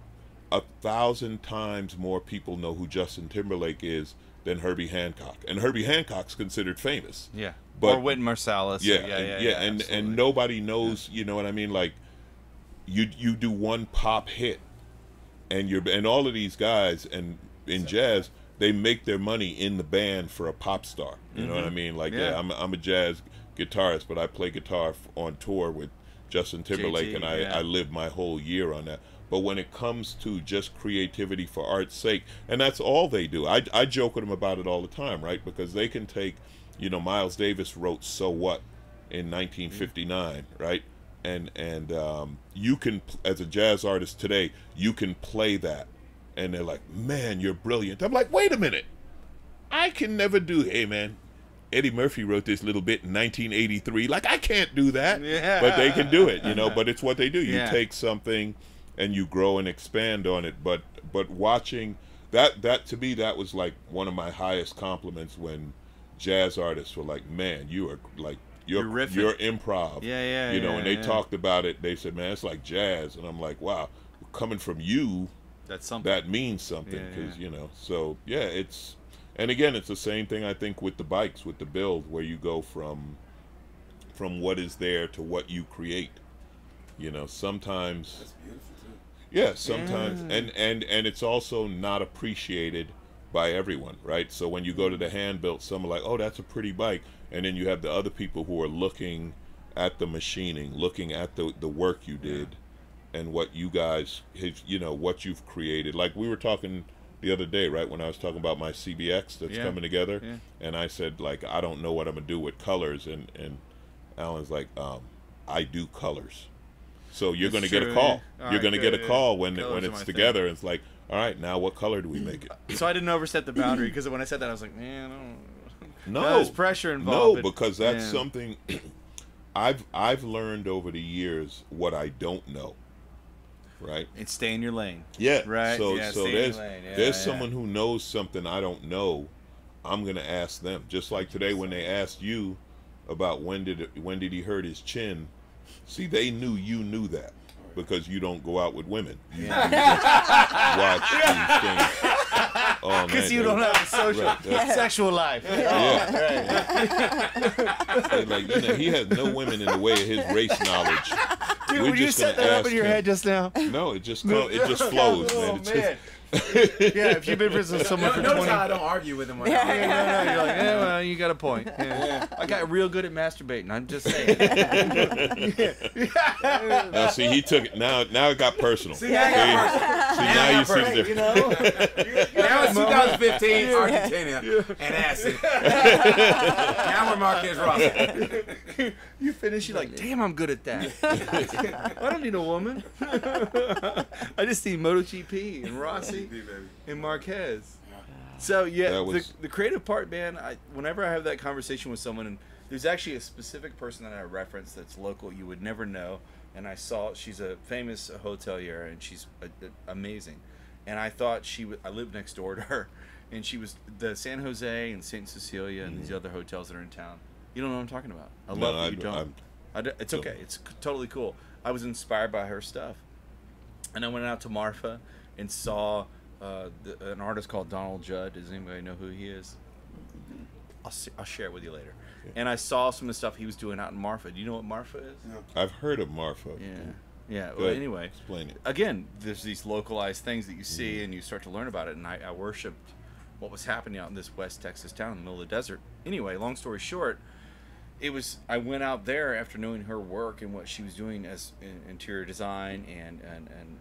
1,000 times more people know who Justin Timberlake is than Herbie Hancock, and Herbie Hancock's considered famous. Yeah. But, or Wynton Marsalis. Yeah, and nobody knows, you know what I mean? Like, you do one pop hit, and all of these guys in jazz, they make their money in the band for a pop star. You know what I mean? Like, I'm a jazz guitarist, but I play guitar on tour with Justin Timberlake, JT, and I live my whole year on that. But when it comes to just creativity for art's sake, and that's all they do. I joke with them about it all the time, right? Because they can take... You know, Miles Davis wrote "So What" in 1959, right? And you can, as a jazz artist today, you can play that, and they're like, "Man, you're brilliant." I'm like, "Wait a minute, I can never do." Hey, man, Eddie Murphy wrote this little bit in 1983. Like, I can't do that, but they can do it, you know. But it's what they do. You take something, and you grow and expand on it. But watching that to me, that was like one of my highest compliments when. Jazz artists were like, man, you are like your improv, and they talked about it. They said, man, it's like jazz, and I'm like, wow, coming from you, that's something that means something, because you know. So yeah, it's, and again, it's the same thing I think with the bikes, with the build, where you go from what is there to what you create. You know, sometimes that's beautiful too. Yeah, sometimes, and it's also not appreciated by everyone, right? So when you go to the hand-built, some are like, oh, that's a pretty bike, and then you have the other people who are looking at the machining, looking at the work you did, and what you guys have, you know, what you've created. Like we were talking the other day, right, when I was talking about my CBX that's coming together, and I said, like, I don't know what I'm gonna do with colors, and Alan's like, I do colors. So you're going to get a call. You're going to get a call when it's together. And it's like, all right, now what color do we make it? So I didn't overstep the boundary, because when I said that, I was like, man, I don't know. No. There's pressure involved. No, because that's something I've learned over the years what I don't know, right? And stay in your lane. Yeah. Right. So, yeah, so there's someone who knows something I don't know. I'm going to ask them. Just like today when they asked you about when did he hurt his chin. See, they knew you knew that because you don't go out with women. You just watch these things. Because you don't have a social, sexual life. Right. Like, you know, he has no women in the way of his race knowledge. Dude, would you set that up in your head just now? No, it just flows. Oh, man. If you've been with someone for 20 years, I don't argue with him. No, you're like, well, you got a point. I got real good at masturbating. I'm just saying. Now, see, he took it. Now it got personal. See, now you see different. Now it's 2015, Argentina, and acid. Now we're Marquez Rossi. You finish, you're like, damn, I'm good at that. I don't need a woman. I just need MotoGP and Rossi. And Marquez. So yeah, the creative part, man. Whenever I have that conversation with someone, and there's actually a specific person that I reference that's local, you would never know. And I saw she's a famous hotelier, and she's amazing. and I thought I lived next door to her, and she was the San Jose and St. Cecilia and these other hotels that are in town. You don't know what I'm talking about. I love that you don't. It's okay. It's totally cool. I was inspired by her stuff, and I went out to Marfa and saw an artist called Donald Judd. Does anybody know who he is? I'll share it with you later. Yeah. And I saw some of the stuff he was doing out in Marfa. Do you know what Marfa is? I've heard of Marfa. Yeah. Well, anyway, explain it. Again, there's these localized things that you see and you start to learn about it. And I worshipped what was happening out in this West Texas town in the middle of the desert. Anyway, long story short, it was I went out there after knowing her work and what she was doing as interior design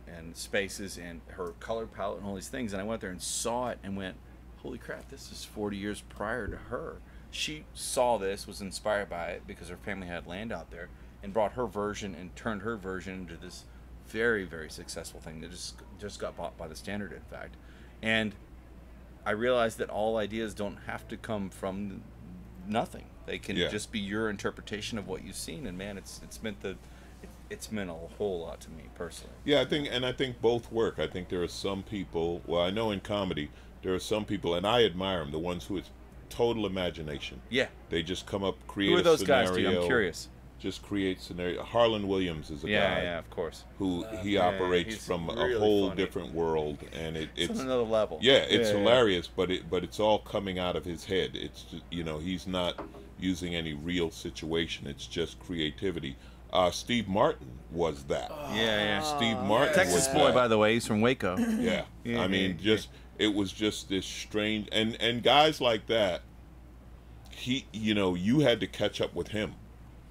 and spaces and her color palette and all these things. And I went there and saw it and went, holy crap, this is 40 years prior to her. She saw this, was inspired by it because her family had land out there, and brought her version and turned her version into this very, very successful thing that just got bought by the Standard, in fact. And I realized that all ideas don't have to come from nothing. They can just be your interpretation of what you've seen. And man, it's meant a whole lot to me personally. Yeah, I think both work. I think there are some people, well, I know in comedy, there are some people, and I admire them, the ones who it's total imagination. Yeah. They just come up, create a scenario. Who are those guys, dude? I'm curious. Just create scenario. Harlan Williams is a guy. Yeah, of course. Who he operates from really a whole different world, and it's on another level. Yeah, it's hilarious, but it's all coming out of his head. It's just, you know, he's not using any real situation. It's just creativity. Steve Martin was that. Steve Martin. Texas boy, by the way. He's from Waco. I mean, it was just this strange, and guys like that. You know, you had to catch up with him.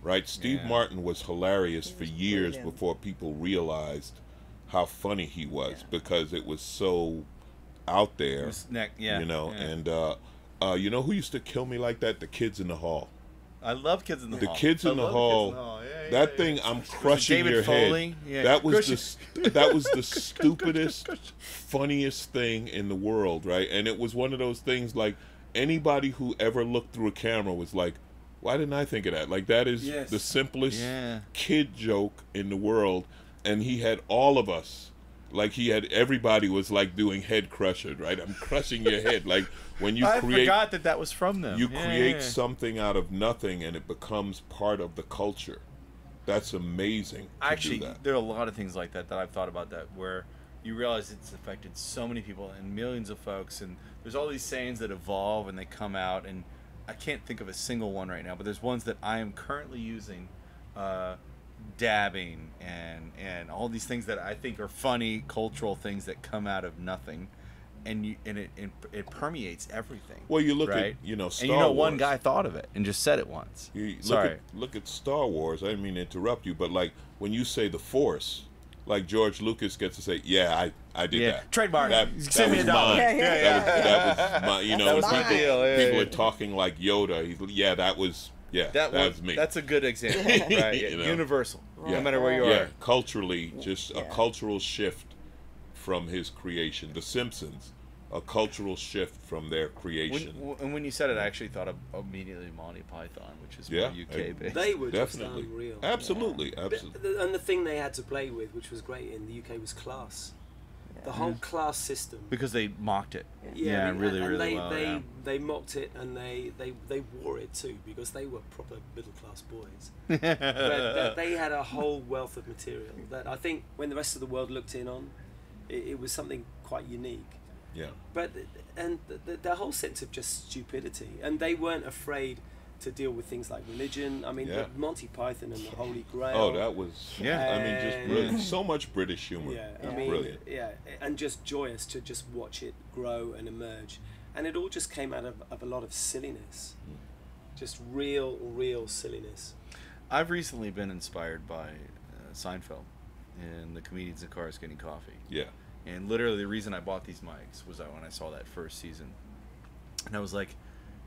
Right, Steve Martin was hilarious for years before people realized how funny he was because it was so out there. You know, and you know who used to kill me like that? The Kids in the Hall. I love Kids in the Hall. The Kids in the Hall. That thing, I'm crushing your head. That was the stupidest, funniest thing in the world, right? And it was one of those things like anybody who ever looked through a camera was like, why didn't I think of that? Like, that is the simplest kid joke in the world. And he had all of us. Like, he had everybody was, like, doing head crusher, right? I'm crushing your head. Like, when you create... I forgot that was from them. You create something out of nothing, and it becomes part of the culture. That's amazing. Actually, there are a lot of things like that I've thought about that, where you realize it's affected so many people and millions of folks. And there's all these sayings that evolve, and they come out, and... I can't think of a single one right now, but there's ones that I am currently using, dabbing and all these things that I think are funny cultural things that come out of nothing, and it permeates everything. Well, you look at Star Wars. And one guy thought of it and just said it once. Look at Star Wars. I didn't mean to interrupt you, but like when you say the Force. Like George Lucas gets to say, I did that. Trademark. Send me a dollar. That was my, people are talking like Yoda. He's, that was me. That's a good example. Right? Universal. Right. No matter where you are. Culturally, just a cultural shift from his creation. The Simpsons, a cultural shift from their creation. And when you said it, I actually thought of immediately Monty Python, which is UK based. They were definitely just unreal. Absolutely. And the thing they had to play with, which was great in the UK, was class. The whole class system. Because they mocked it. They mocked it, and they wore it too, because they were proper middle class boys. But they had a whole wealth of material that I think when the rest of the world looked in on, it was something quite unique. Yeah, but the whole sense of just stupidity, and they weren't afraid to deal with things like religion. I mean, Monty Python and the Holy Grail. Oh, that was I mean, just brilliant. So much British humor. Brilliant. Yeah, and just joyous to just watch it grow and emerge, and it all just came out of a lot of silliness, just real silliness. I've recently been inspired by Seinfeld and the comedians in cars getting coffee. Yeah. And literally the reason I bought these mics was when I saw that first season. And I was like,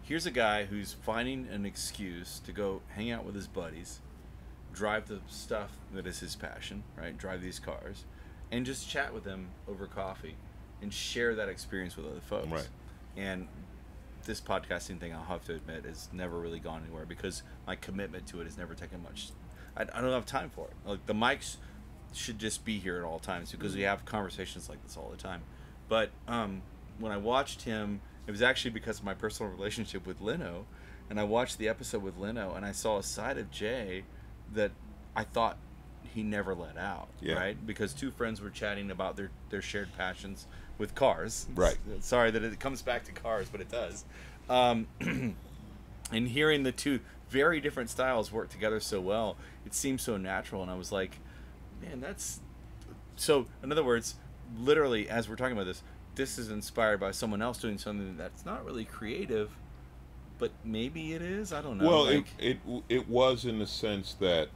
here's a guy who's finding an excuse to go hang out with his buddies, drive the stuff that is his passion, right? Drive these cars, and just chat with them over coffee and share that experience with other folks. Right. And this podcasting thing, I'll have to admit, has never really gone anywhere because my commitment to it has never taken much. I don't have time for it. Like, the mics should just be here at all times because we have conversations like this all the time. But when I watched him, it was actually because of my personal relationship with Leno, and I watched the episode with Leno, and I saw a side of Jay that I thought he never let out, right? Because two friends were chatting about their shared passions with cars. Right. Sorry that it comes back to cars, but it does. And hearing the two very different styles work together so well, it seemed so natural, and I was like, man, that's... So, in other words, literally, as we're talking about this, this is inspired by someone else doing something that's not really creative, but maybe it is? I don't know. Well, like, it was in the sense that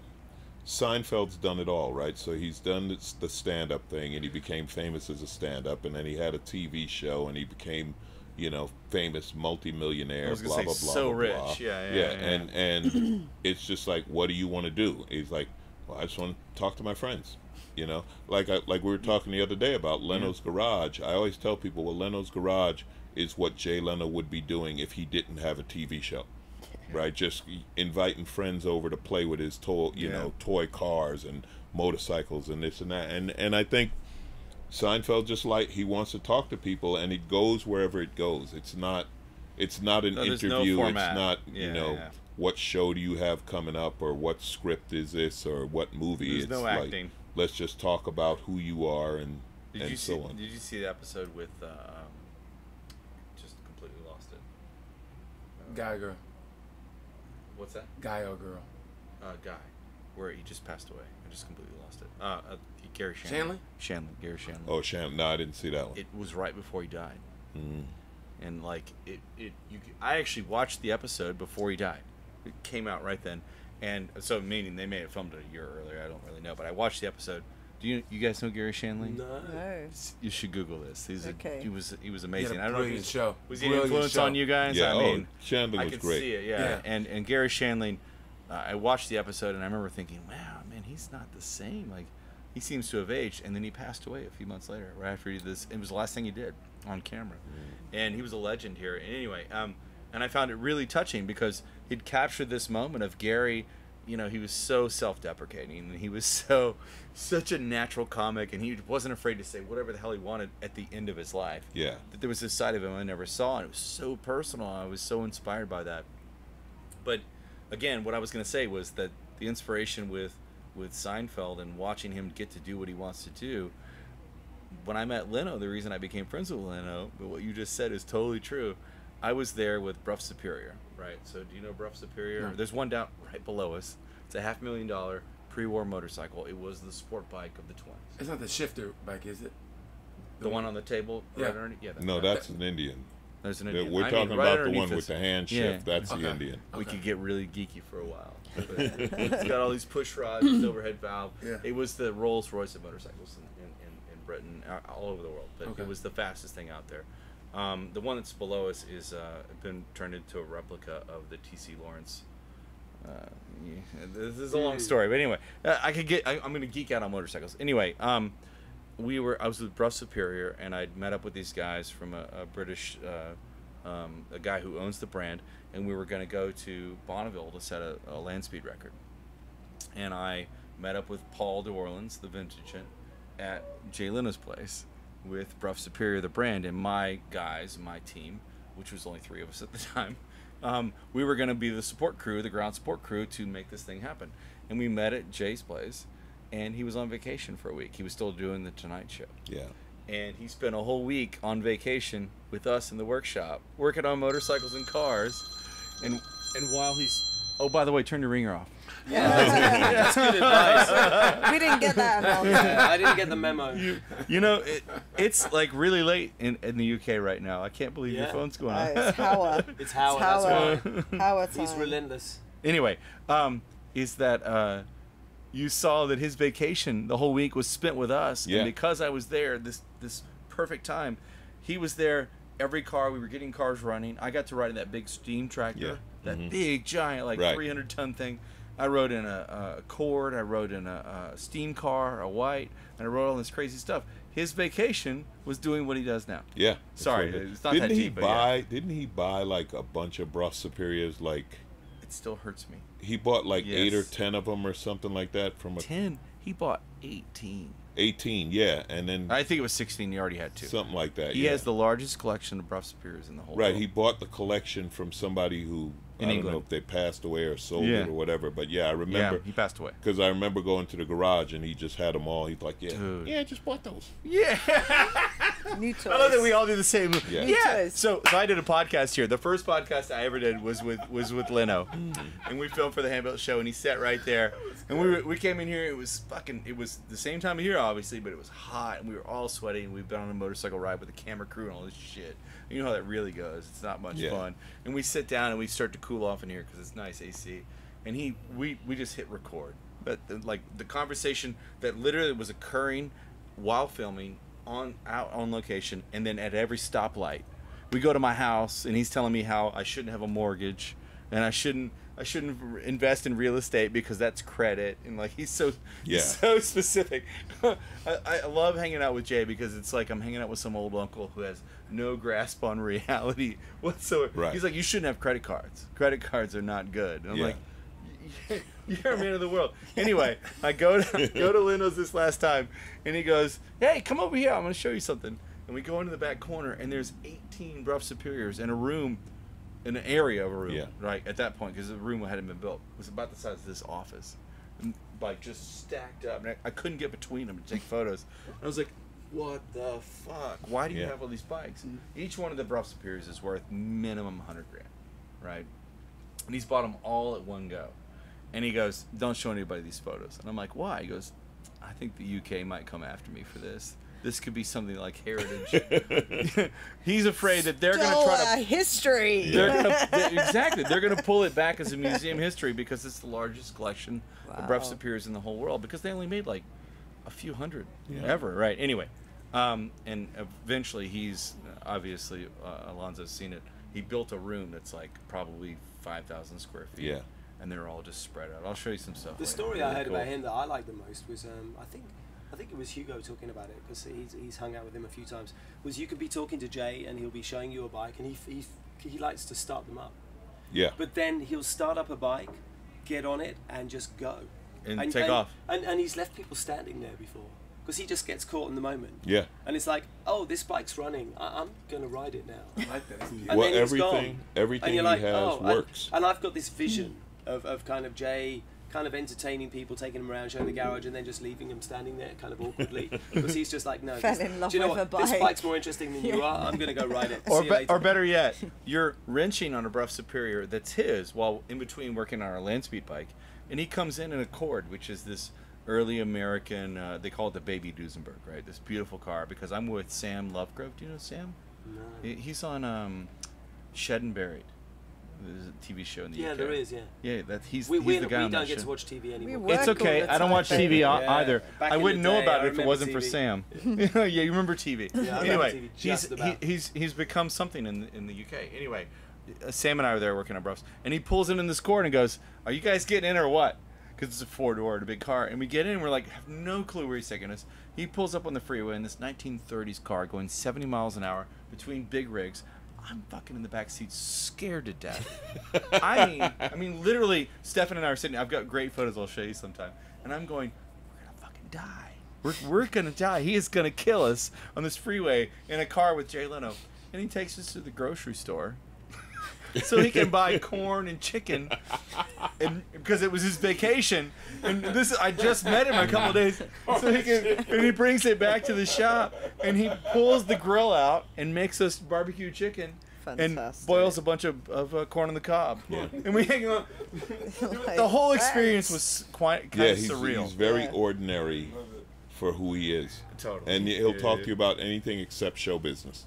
Seinfeld's done it all, right? So he's done the stand-up thing, and he became famous as a stand-up, and then he had a TV show, and he became, you know, famous multimillionaire, blah, blah, blah, so rich, blah. And it's just like, what do you want to do? He's like, well, I just want to talk to my friends. You know, like we were talking the other day about Leno's Garage. I always tell people, well, Leno's Garage is what Jay Leno would be doing if he didn't have a TV show, right? Just inviting friends over to play with his toy, you know, toy cars and motorcycles and this and that. And I think Seinfeld just like he wants to talk to people, and it goes wherever it goes. It's not an interview. No, it's not what show do you have coming up, or what script is this, or what movie. There's no acting. Like, let's just talk about who you are and so on. Did you see the episode with, just completely lost it? Guy Girl. What's that? Guy or Girl. Guy. Where he just passed away. I just completely lost it. Gary Shandling. Gary Shandling. Oh, Shandling. No, I didn't see that one. It was right before he died. Mm. And like, I actually watched the episode before he died. It came out right then. And so, meaning they may have filmed it a year earlier. I don't really know, but I watched the episode. Do you guys know Gary Shandling? No. You should Google this. He was amazing. He had a brilliant show. Was he an influence on you guys? Yeah. I mean, Shandling was great. I could see it. Yeah. And Gary Shandling, I watched the episode and I remember thinking, wow, man, he's not the same. Like, he seems to have aged. And then he passed away a few months later, right after he did this. It was the last thing he did on camera, and he was a legend here. And anyway, and I found it really touching because he'd captured this moment of Gary, you know, he was so self-deprecating, and he was such a natural comic, and he wasn't afraid to say whatever the hell he wanted at the end of his life. Yeah. That there was this side of him I never saw, and it was so personal. I was so inspired by that. But again, what I was going to say was that the inspiration with Seinfeld and watching him get to do what he wants to do, when I met Leno, the reason I became friends with Leno, but what you just said is totally true. I was there with Brough Superior, right? So do you know Brough Superior? No. There's one down right below us. It's a $500,000 pre-war motorcycle. It was the sport bike of the 20s. It's not the shifter bike, is it? The one on the table? Yeah. Right underneath? Yeah, that's an Indian. There's an Indian. We're talking about the one with the hand shift. Yeah. That's the Indian. Okay. We could get really geeky for a while. It's got all these push rods, its overhead valve. Yeah. It was the Rolls Royce of motorcycles in Britain, all over the world. But it was the fastest thing out there. The one that's below us is been turned into a replica of the T.C. Lawrence. This is a long story, but anyway, I'm going to geek out on motorcycles. Anyway, I was with Brough Superior, and I'd met up with these guys from a British, a guy who owns the brand, and we were going to go to Bonneville to set a land speed record. And I met up with Paul New Orleans, the vintage, at Jay Leno's place, with Brough Superior, the brand, and my guys, my team, which was only 3 of us at the time. We were going to be the support crew, the ground support crew, to make this thing happen. And we met at Jay's place, and he was on vacation for a week. He was still doing the Tonight Show. Yeah. And he spent a whole week on vacation with us in the workshop, working on motorcycles and cars. And while he's... Oh, by the way, turn your ringer off. Yeah, that's good advice. We didn't get that. I didn't get the memo. You know, it's like really late in the UK right now. I can't believe your phone's going off. It's Howard. He's relentless. Anyway, is that you saw that his vacation, the whole week, was spent with us. Yeah. And because I was there, this perfect time, he was there. Every car, we were getting cars running. I got to ride in that big steam tractor, that big, giant, like 300-ton thing. I rode in a Accord. I rode in a steam car, a white, and I rode all this crazy stuff. His vacation was doing what he does now. Yeah. Sorry, it's not that deep. Didn't he buy like a bunch of Brough Superiors? Like, it still hurts me. He bought like 8 or 10 of them or something like that from a. 10. He bought 18. 18, yeah, and then I think it was 16. He already had two, something like that. He has the largest collection of Brough Superiors in the whole world. He bought the collection from somebody who I don't know if they passed away or sold it or whatever, but yeah, I remember he passed away because I remember going to the garage and he just had them all. He's like, I just bought those. Yeah, new toys. I love that we all do the same. Yeah, So I did a podcast here. The first podcast I ever did was with Leno, and we filmed for the Hand-Built show, and he sat right there, and we came in here. It was fucking. It was the same time of year, obviously, but it was hot, and we were all sweaty, and we've been on a motorcycle ride with a camera crew and all this shit. You know how that really goes. It's not much fun. And we sit down and we start to cool off in here because it's nice AC. And we just hit record. But like the conversation that literally was occurring while filming out on location, and then at every stoplight, we go to my house and he's telling me how I shouldn't have a mortgage and I shouldn't invest in real estate because that's credit. And like he's so specific. I love hanging out with Jay because it's like I'm hanging out with some old uncle who has no grasp on reality whatsoever. Right. He's like, you shouldn't have credit cards. Credit cards are not good. And I'm like, you're a man of the world. Anyway, I go to Leno's this last time, and he goes, hey, come over here. I'm going to show you something. And we go into the back corner, and there's 18 Brough Superiors in a room. An area of a room, right, at that point, because the room hadn't been built. It was about the size of this office, like just stacked up. And I couldn't get between them to take photos. And I was like, what the fuck? Why do you have all these bikes? Each one of the Brough Superiors is worth minimum 100 grand, right? And he's bought them all at one go. And he goes, don't show anybody these photos. And I'm like, why? He goes, I think the UK might come after me for this. This could be something like heritage. He's afraid that they're going to try to history. They're going to pull it back as a museum history because it's the largest collection of Brough Superiors in the whole world. Because they only made like a few hundred ever, right? Anyway, and eventually he's obviously Alonzo's seen it. He built a room that's like probably 5,000 square feet. Yeah, and they're all just spread out. I'll show you some stuff. The story I heard about him that I liked the most was I think it was Hugo talking about it because he's hung out with him a few times. Was you could be talking to Jay and he'll be showing you a bike, and he likes to start them up. Yeah. But then he'll start up a bike, get on it, and just go and take off. And he's left people standing there before because he just gets caught in the moment. Yeah. And it's like, oh, this bike's running. I'm gonna ride it now. I like that. And well, everything he has works. And I've got this vision of kind of Jay. Kind of entertaining people, taking them around, showing the garage, and then just leaving them standing there kind of awkwardly because he's just like, no, do you know what? This bike's more interesting than you are. I'm going to go ride it. Or better yet, you're wrenching on a Brough Superior that's his while in between working on our land speed bike, and he comes in an Accord, which is this early American, they call it the Baby Duesenberg, right? This beautiful car, because I'm with Sam Lovegrove. Do you know Sam? No. He's on Shed and Buried. There's a TV show in the UK. There is, yeah. That he's the guy on that show. We don't get to watch TV anymore. It's okay. I don't watch TV either. I wouldn't know about it if it wasn't for Sam. Yeah, you remember TV. Yeah, anyway, he's become something in the UK. Anyway, Sam and I were there working on Broughs, and he pulls in this Accord and goes, "Are you guys getting in or what?" Because it's a four-door and a big car. And we get in and we're like, have no clue where he's taking us. He pulls up on the freeway in this 1930s car going 70 miles an hour between big rigs. I'm fucking in the back seat, scared to death. I mean, literally, Stefan and I are sitting. I've got great photos. I'll show you sometime. And I'm going, we're gonna fucking die. We're gonna die. He is gonna kill us on this freeway in a car with Jay Leno. And he takes us to the grocery store so he can buy corn and chicken, and because it was his vacation. And I just met him a couple of days, so he brings it back to the shop, and he pulls the grill out and makes us barbecue chicken. Fantastic. And boils a bunch of corn on the cob. Yeah. And we hang on. The whole experience was quite kind of surreal. He's very ordinary for who he is. Totally. And he'll talk to you about anything except show business.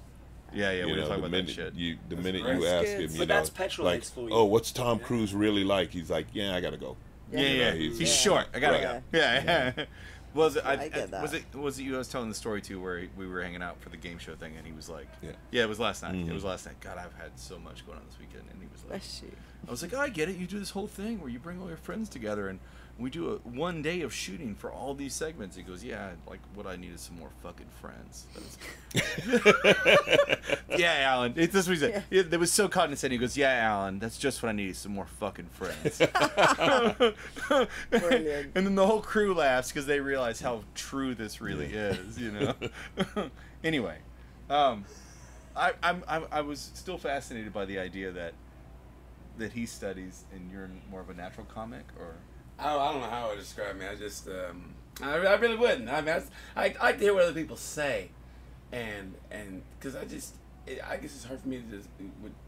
Yeah, we talk about that shit. The minute you ask him, you know, that's like, for you. Oh, what's Tom Cruise really like? He's like, yeah, I gotta go. Yeah. He's short. I gotta go. Yeah. Was it you I was telling the story to where we were hanging out for the game show thing, and he was like, it was last night. It was last night. God, I've had so much going on this weekend, and he was like, I was like, oh, I get it. You do this whole thing where you bring all your friends together, and We do one day of shooting for all these segments. He goes, yeah, like what I need is some more fucking friends. Yeah, Alan. It's this reason. Yeah. It was so condescending. He goes, yeah, Alan, that's just what I need, some more fucking friends. And then the whole crew laughs because they realize how true this really is, you know. Anyway, I was still fascinated by the idea that he studies and you're more of a natural comic, or. I don't know how I would describe me. I just, I really wouldn't. I mean, I like to hear what other people say, and because I guess it's hard for me to just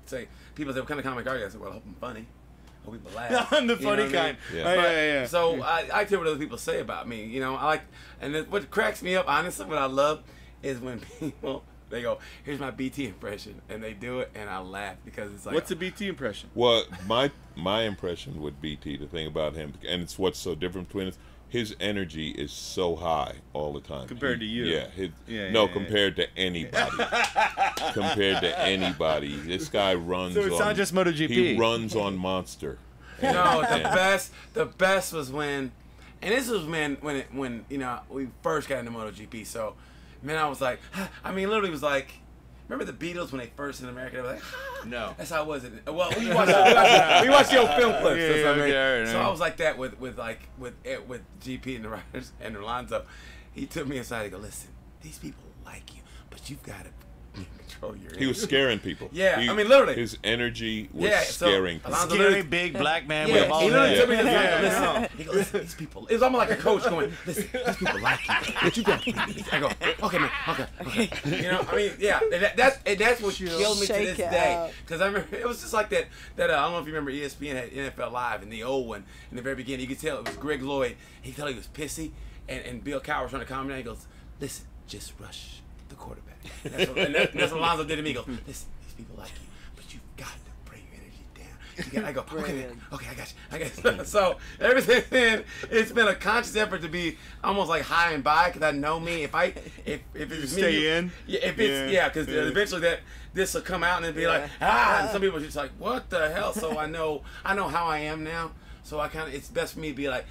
say, people say, what kind of comic are you? I said, well, I hope I'm funny. I hope people laugh. I'm the funny kind. I mean? Yeah. Yeah. So I like to hear what other people say about me. You know, I like, and then what cracks me up, honestly, what I love is when people. They go, here's my BT impression, and they do it, and I laugh because it's like, what's a BT impression? Well, my impression with BT, the thing about him, and it's what's so different between us, his energy is so high all the time. Compared to you. Yeah. Compared to anybody. Compared to anybody. This guy runs on... So it's not just MotoGP. He runs on Monster. And, no, the best was when... And this was when you know, we first got into MotoGP, so... Man, I was like, I mean, literally was like, remember the Beatles when they first in America? They were like, no. That's how I was. Well, we watched the old film clips. Yeah, that's what I mean. Yeah. So I was like that with GP and the riders and Alonzo. He took me aside and go, listen, these people like you, but you've got to control your energy. He was scaring people. Yeah, I mean, literally. His energy was scaring people. Alonzo, scary big black man with a bald head. He literally took me aside and go, listen. He goes, listen, these people. It was almost like a coach going, listen, these people like you. What you got? I go, okay, man, okay. You know, I mean, yeah, that's what killed me to this day. Because I remember, it was just like that, I don't know if you remember, ESPN had NFL Live, and the old one, in the very beginning, you could tell it was Greg Lloyd. He thought he was pissy, and Bill Cowher was trying to calm him down. He goes, listen, just rush the quarterback. And that's what Alonzo did to me. He goes, listen, these people like you, but you've got to bring your energy down. I go, okay, I got you. So ever since then, it's been a conscious effort to be almost like high and by, because I know me. If it's stay me, in. Because eventually this will come out and it'll be like, and some people are just like, what the hell? So I know how I am now. So I kind of, it's best for me to be like,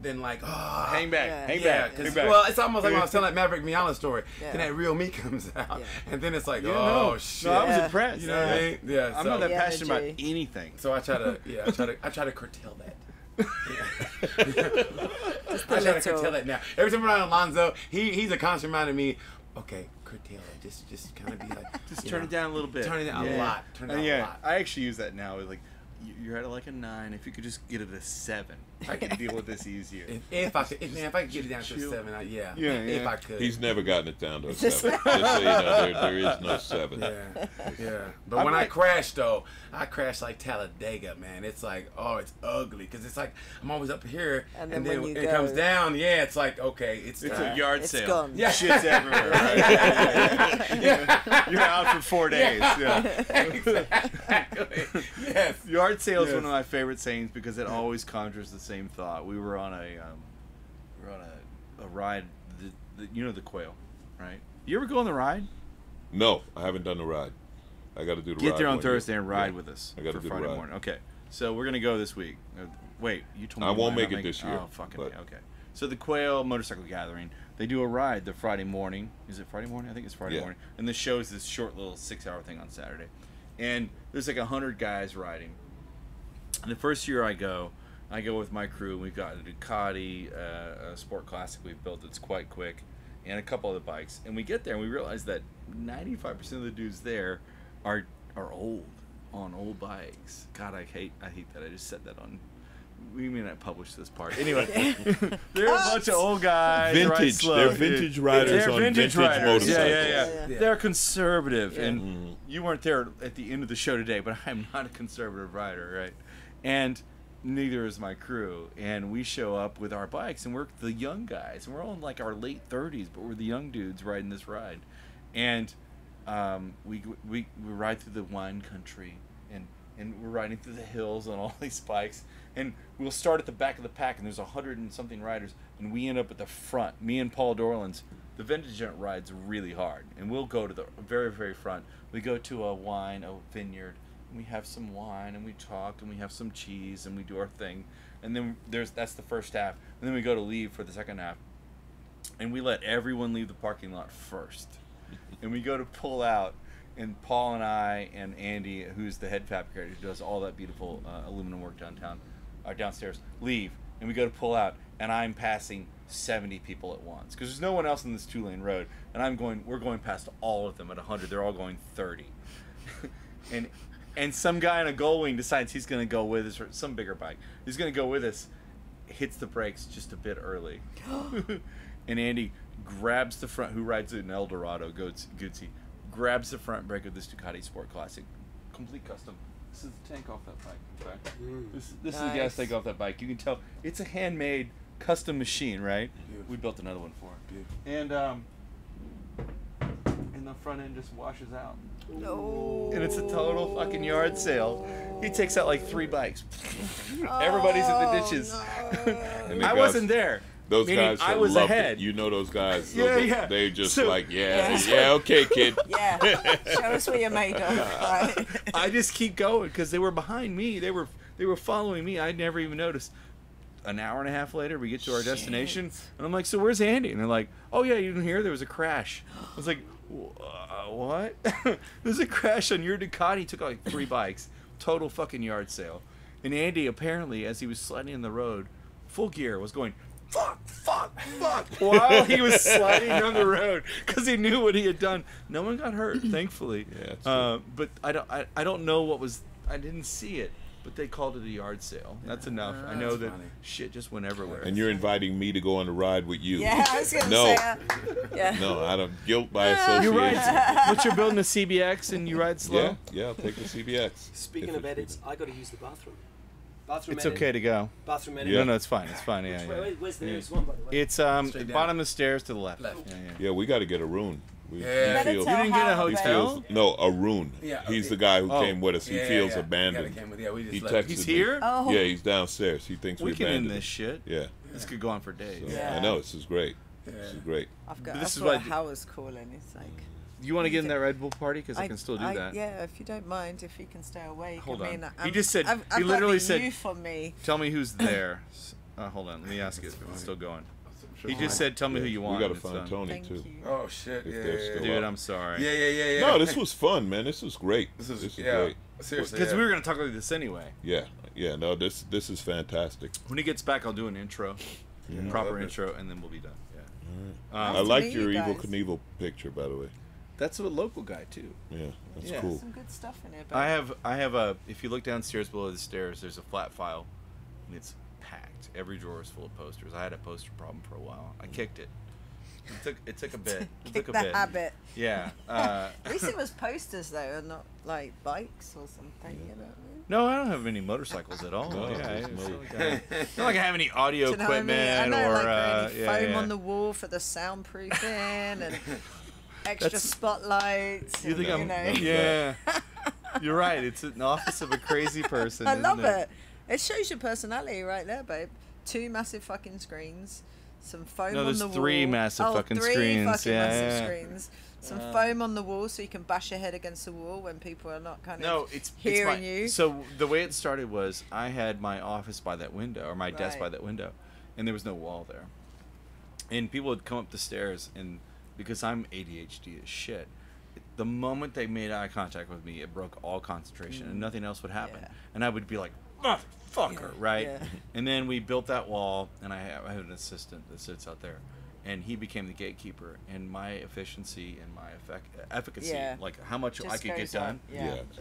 then like, hang back. Well, it's almost like when I was telling that Maverick Miala's story, then that real me comes out, and then it's like, shit. No, I was impressed. You know what I mean? Yeah. I'm not that passionate about anything, so I try to curtail that. I try to curtail that now. Every time around Alonzo, he's a constant reminder of me. Okay, curtail it. Just kind of be like, just turn it down a little bit. Turn it down a lot. Turn it down a lot. I actually use that now. Like. You're at like a 9. If you could just get it a 7, I could deal with this easier. If I could get it down to a 7, if I could. He's never gotten it down to a 7. Just so you know, there is no 7. Yeah. But when I crash though, I crash like Talladega, man. It's like, oh, it's ugly because it's like I'm always up here, and then when it comes down, it's like, okay, it's a yard sale. Gone. Yeah, shit's everywhere. Right? You're out for 4 days. Yeah. Exactly. Yes. Yard sale is one of my favorite sayings because it always conjures the same thought. We were on a ride, you know, the Quail, right? You ever go on the ride? No, I haven't done the ride. I got to do the ride. Get there on Thursday and ride with us for Friday morning. Okay, so we're going to go this week. Wait, you told me. I won't make it this year. Oh, fucking me. Okay. So the Quail Motorcycle Gathering, they do a ride the Friday morning. Is it Friday morning? I think it's Friday morning. And this shows this short little 6-hour thing on Saturday. And there's like 100 guys riding. And the first year I go with my crew, and we've got a Ducati Sport Classic we've built that's quite quick, and a couple other bikes. And we get there, and we realize that 95% of the dudes there are old, on old bikes. God, I hate that. I just said that on... We may not publish this part. Anyway, they're a bunch of old guys. Vintage. They're vintage riders on vintage motorcycles. Yeah. They're conservative, and you weren't there at the end of the show today, but I'm not a conservative rider, right? And neither is my crew. And we show up with our bikes, and we're the young guys. And we're all in like our late 30s, but we're the young dudes riding this ride. And we ride through the wine country, and we're riding through the hills on all these bikes. And we'll start at the back of the pack, and there's 100-something riders, and we end up at the front. Me and Paul Dorlins, the vintage gent rides really hard, and we'll go to the very, very front. We go to a vineyard, and we have some wine, and we talk, and we have some cheese, and we do our thing. And then that's the first half. And then we go to leave for the second half. And we let everyone leave the parking lot first. And we go to pull out, and Paul and I and Andy, who's the head fabricator, who does all that beautiful aluminum work downtown, or downstairs, leave. And we go to pull out, and I'm passing 70 people at once, because there's no one else on this two-lane road, and we're going past all of them at 100. They're all going 30. and some guy in a gold wing decides he's going to go with us, or some bigger bike. He's going to go with us, hits the brakes just a bit early. And Andy grabs the front, who rides an Eldorado Gootsie, grabs the front brake of this Ducati Sport Classic, complete custom. This is the tank off that bike, in fact. This nice. Is the gas tank off that bike. You can tell it's a handmade custom machine, right? Beautiful. We built another one for it. Beautiful. And the front end just washes out. No. And it's a total fucking yard sale. He takes out like 3 bikes. Oh, everybody's in the ditches. No. I wasn't there. Those guys, I was ahead. You know those guys. Yeah. They just okay, kid. Yeah. Show us what you made of. Right. I just keep going because they were behind me. They were following me. I never even noticed. An hour and a half later, we get to our destination, and I'm like, "So where's Andy?" And they're like, "Oh yeah, you didn't hear? There was a crash." I was like, "What? There's a crash on your Ducati." He took like 3 bikes, total fucking yard sale. And Andy apparently, as he was sliding in the road, full gear, was going, "Fuck, fuck, fuck," while he was sliding down the road, because he knew what he had done. No one got hurt, thankfully. Yeah, but I don't know what was. I didn't see it, but they called it a yard sale. That's enough. I know that funny. Shit just went everywhere. And you're inviting me to go on a ride with you. Yeah, I was going to say that. Yeah. No, I don't. Guilt by association. You're right. But you're building a CBX and you ride slow? Yeah, I'll take the CBX. Speaking of edits, I got to use the bathroom. It's okay to go. Bathroom edit. Yeah. No, it's fine. It's fine. Yeah, where's the nearest one, by the way? It's bottom of the stairs to the left. Yeah, we got to get a room. You didn't get a hotel? No, a room. Yeah, okay. He's the guy who came with us. He feels abandoned. He texted he's here? Oh. Yeah, he's downstairs. He thinks we can abandoned end this shit. Yeah. This could go on for days. So, I know. This is great. Yeah. This is great. This is what Howard's calling. It's like... You want to get in that Red Bull party? Because I can still do that. Yeah, if you don't mind, if he can stay awake. Hold on. I mean, he just said, he literally said, you for me. Tell me who's there. Hold on. Let me ask you if it's still going. He just said, tell me who you want. We got to find Tony, too. Oh, shit. Yeah. Dude, I'm sorry. Yeah. No, this was fun, man. This was great. This is great. Seriously. Because we were going to talk about this anyway. Yeah. No, this is fantastic. When he gets back, I'll do an intro, proper intro, and then we'll be done. Yeah. I liked your Evel Knievel picture, by the way. That's a local guy too. Yeah, that's cool. There's some good stuff in it. I have a. If you look downstairs below the stairs, there's a flat file, and it's packed. Every drawer is full of posters. I had a poster problem for a while. I kicked it. It took a bit. It took a bit. Yeah. At least it was posters though, and not like bikes or something. Yeah. You know? No, I don't have any motorcycles at all. No, it's not like I have any audio equipment foam on the wall for the soundproofing and. Extra spotlights. You think you're right. It's an office of a crazy person. I love it. It shows your personality right there, babe. 2 massive fucking screens, some foam on the wall. No, there's 3 massive fucking screens. 3 fucking massive screens. Some foam on the wall so you can bash your head against the wall when people are not hearing you. So the way it started was I had my office by that window, or my desk by that window, and there was no wall there. And people would come up the stairs and... Because I'm ADHD as shit. The moment they made eye contact with me, it broke all concentration and nothing else would happen. Yeah. And I would be like, motherfucker, right? Yeah. And then we built that wall, and I have an assistant that sits out there. And he became the gatekeeper. And my efficiency and my efficacy, like how much I could get done,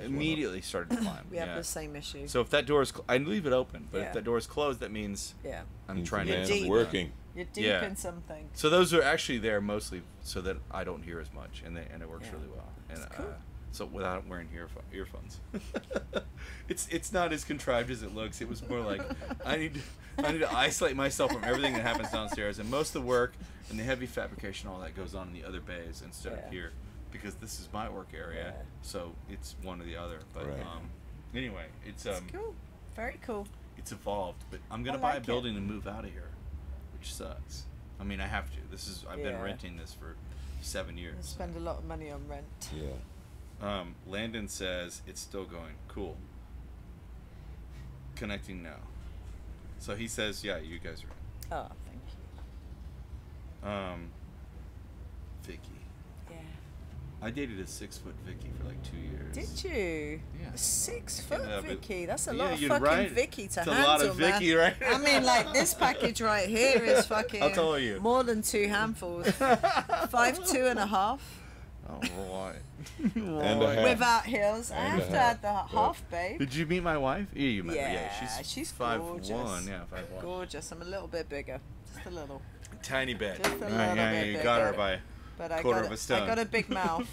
immediately started to climb. We have the same issue. So if that door is, I leave it open, but if that door is closed, that means I'm trying to working. You're deep in something. So those are actually there mostly so that I don't hear as much, and it works really well. And cool. So without wearing earphones, it's not as contrived as it looks. It was more like I need to isolate myself from everything that happens downstairs, and most of the work and the heavy fabrication, all that goes on in the other bays instead of here, because this is my work area. Yeah. So it's one or the other. But anyway, it's cool, very cool. It's evolved, but I'm gonna buy a building and move out of here. Sucks. I mean, I have to. I've been renting this for 7 years. I spend a lot of money on rent. Yeah. Landon says it's still going. Cool. Connecting now. So he says, yeah, you guys are in. Oh, thank you. Vicky. Yeah. I dated a 6-foot Vicky for like 2 years. Did you? Yeah. 6-foot Vicky? That's a lot of fucking Vicky to handle. It's a lot of Vicky, right? I mean, like, this package right here is fucking more than 2 handfuls. 5, 2 and a half. Oh, right. Without heels. I have to add the half, babe. Did you meet my wife? Yeah, you met her. Yeah, she's 5'1". Yeah, 5'1". Gorgeous. I'm a little bit bigger. Just a little. Tiny bit. Just a little bit bigger. You got her by a quarter of a stone. I got a big mouth.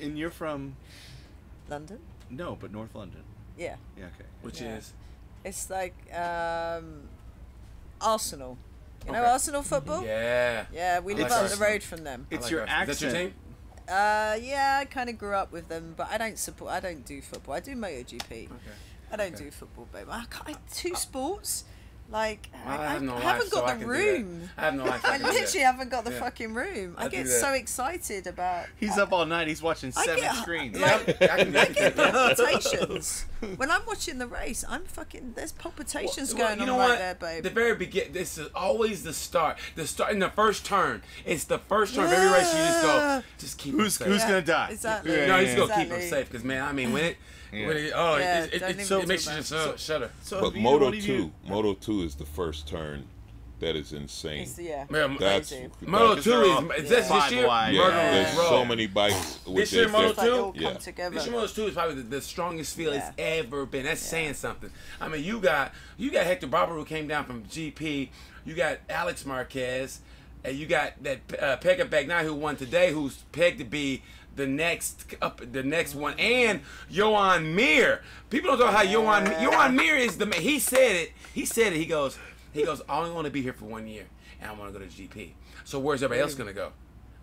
And you're from? London? No, but North London. Yeah. Yeah, okay. Which is? It's like Arsenal. You know Arsenal football? Yeah. Yeah, we live up the road from them. It's your accent. Is that your team? Yeah, I kind of grew up with them, but I don't support. I don't do football. I do MotoGP. Okay. I don't do football, babe. I can't, 2 sports. Like I haven't got the room. I have no idea. I literally haven't got the fucking room. I get so excited about. He's up all night. He's watching 7 screens. Like, I get palpitations when I'm watching the race. I'm fucking. There's palpitations going on right there, babe. The very beginning. This is always the start. The start in the first turn. It's the first turn of every race. You just go. Just keep. Who's gonna die? Exactly. Yeah, no, you just go keep him safe because man, I mean when it. Yeah. Oh, yeah, it makes you just shudder. So but Moto 2 is the first turn that is insane. Yeah. Moto 2 is this year. There's so many bikes. This year Moto 2 is probably the strongest field it's ever been. That's saying something. I mean, you got Hector Barber who came down from GP. You got Alex Marquez. And you got that Pekka Bagnaia who won today, who's pegged to be the next one, and Johan Mir. People don't know how Johan Mir is the man. He said it. He goes. I only want to be here for 1 year, and I want to go to GP. So where's everybody else gonna go?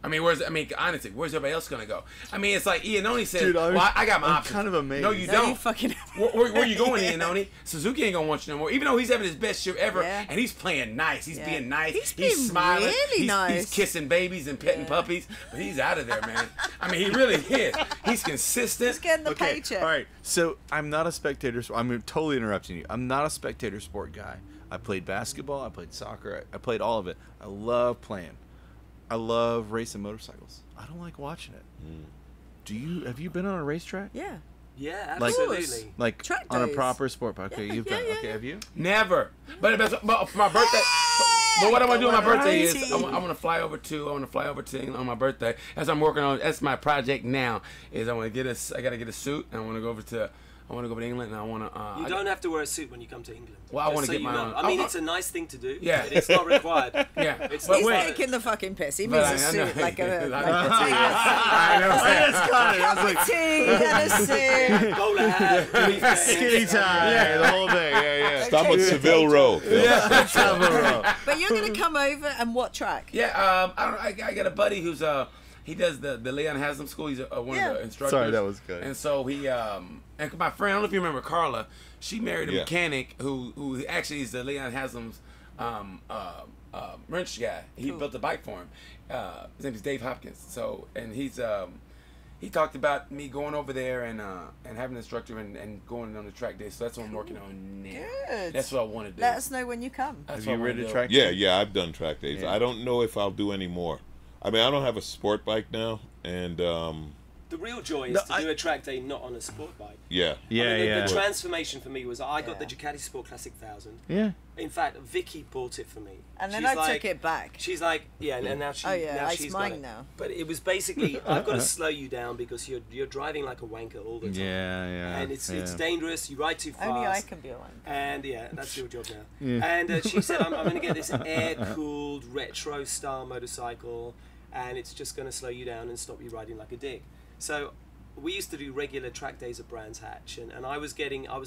I mean, honestly, where's everybody else gonna go? I mean, it's like Iannone says. Dude, I got my options. Kind of amazing. No, you don't. You fucking where you going, Iannone? Suzuki ain't gonna want you no more. Even though he's having his best year ever, and he's playing nice. He's being nice. He's smiling. Really nice. He's kissing babies and petting puppies. But he's out of there, man. I mean, he really is. He's consistent. He's getting the paycheck. All right. So I'm not a spectator. I'm totally interrupting you. I'm not a spectator sport guy. I played basketball. I played soccer. I played all of it. I love playing. I love racing motorcycles. I don't like watching it. Mm. Do you? Have you been on a racetrack? Yeah. Yeah, absolutely. Like track on days. A proper sport bike. Okay, yeah, you've done. Okay, have you? Never. But for my birthday. But what I want to do on my birthday is I want to fly over to England on my birthday. As I'm working on, that's my project now. Is I got to get a suit. And I want to go over to England, and I want to... you don't have to wear a suit when you come to England. Well, I want to get my own... I mean, it's a nice thing to do. Yeah. But it's not required. Yeah. He's taking the fucking piss. He means a suit like a... like I know. I got a suit. Bowler hat. Skinny tie. Yeah, the whole thing. Yeah, yeah. Stop on Seville Row. Yeah, Seville Row. But you're going to come over and what track? Yeah, I got a buddy who's... He does the Leon Haslam School. He's one of the instructors. Sorry, that was good. And so he... And my friend, I don't know if you remember Carla, she married a mechanic who actually is the Leon Haslam's wrench guy. He built a bike for him. His name is Dave Hopkins. So, and he's he talked about me going over there and having an instructor and going on the track day. So that's what I'm working on now. Good. That's what I want to do. Let us know when you come. That's Have you ridden a track? Yeah, yeah, I've done track days. Yeah. I don't know if I'll do any more. I mean, I don't have a sport bike now, and. The real joy is to do a track day not on a sport bike. Yeah. The transformation for me was I got the Ducati Sport Classic 1000. Yeah. In fact, Vicky bought it for me. And then I took it back. She's like, and now she's mine now. But it was basically, I've got to slow you down because you're driving like a wanker all the time. Yeah, yeah. And it's dangerous. You ride too fast. Only I can be a wanker. And that's your job now. Yeah. And she said, I'm going to get this air-cooled retro style motorcycle and it's just going to slow you down and stop you riding like a dick. So we used to do regular track days at Brands Hatch, and I was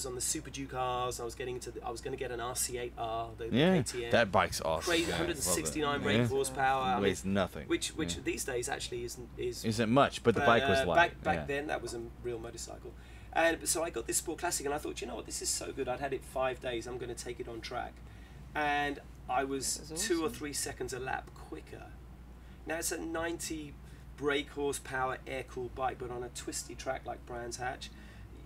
on the Super Duke R's. I was going to get an RC8R. KTM. That bike's awesome. Crazy, 169 brake horsepower. Weighs nothing. Which these days actually isn't much, but the bike was light. Back then, that was a real motorcycle, and so I got this Sport Classic, and I thought, you know what, this is so good. I'd had it 5 days. I'm going to take it on track, and I was 2 or 3 seconds a lap quicker. Now it's at 90. brake horsepower air-cooled bike, but on a twisty track like Brands Hatch,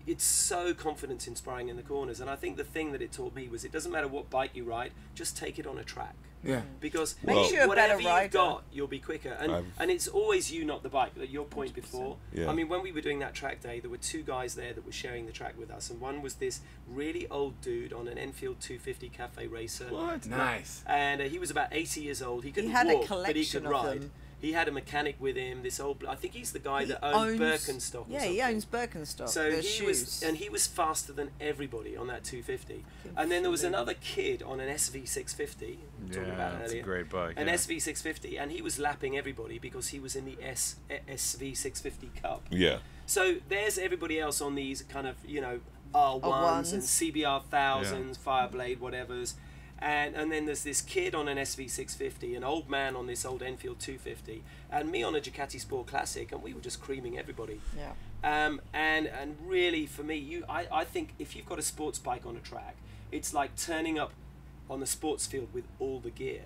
it's so confidence inspiring in the corners. And I think the thing that it taught me was it doesn't matter what bike you ride, just take it on a track. Yeah. Because whatever you've got, you'll be quicker. And it's always you, not the bike. Your point 100%. Before. Yeah. I mean, when we were doing that track day, there were two guys there that were sharing the track with us. And one was this really old dude on an Enfield 250 cafe racer. What? Nice. And he was about 80 years old. He couldn't walk, but he could ride. He had a mechanic with him, this old, I think he's the guy that owns Birkenstock. Yeah, he owns Birkenstock. So he was faster than everybody on that 250. And then there was another kid on an SV650, talking about earlier. That's a great bike. An SV650, and he was lapping everybody because he was in the SV650 Cup. Yeah. So there's everybody else on these kind of, you know, R1s and CBR 1000s, Fireblade, whatevers. And then there's this kid on an SV650, an old man on this old Enfield 250, and me on a Ducati Sport Classic, and we were just creaming everybody. Yeah. And really, for me, I think if you've got a sports bike on a track, it's like turning up on the sports field with all the gear.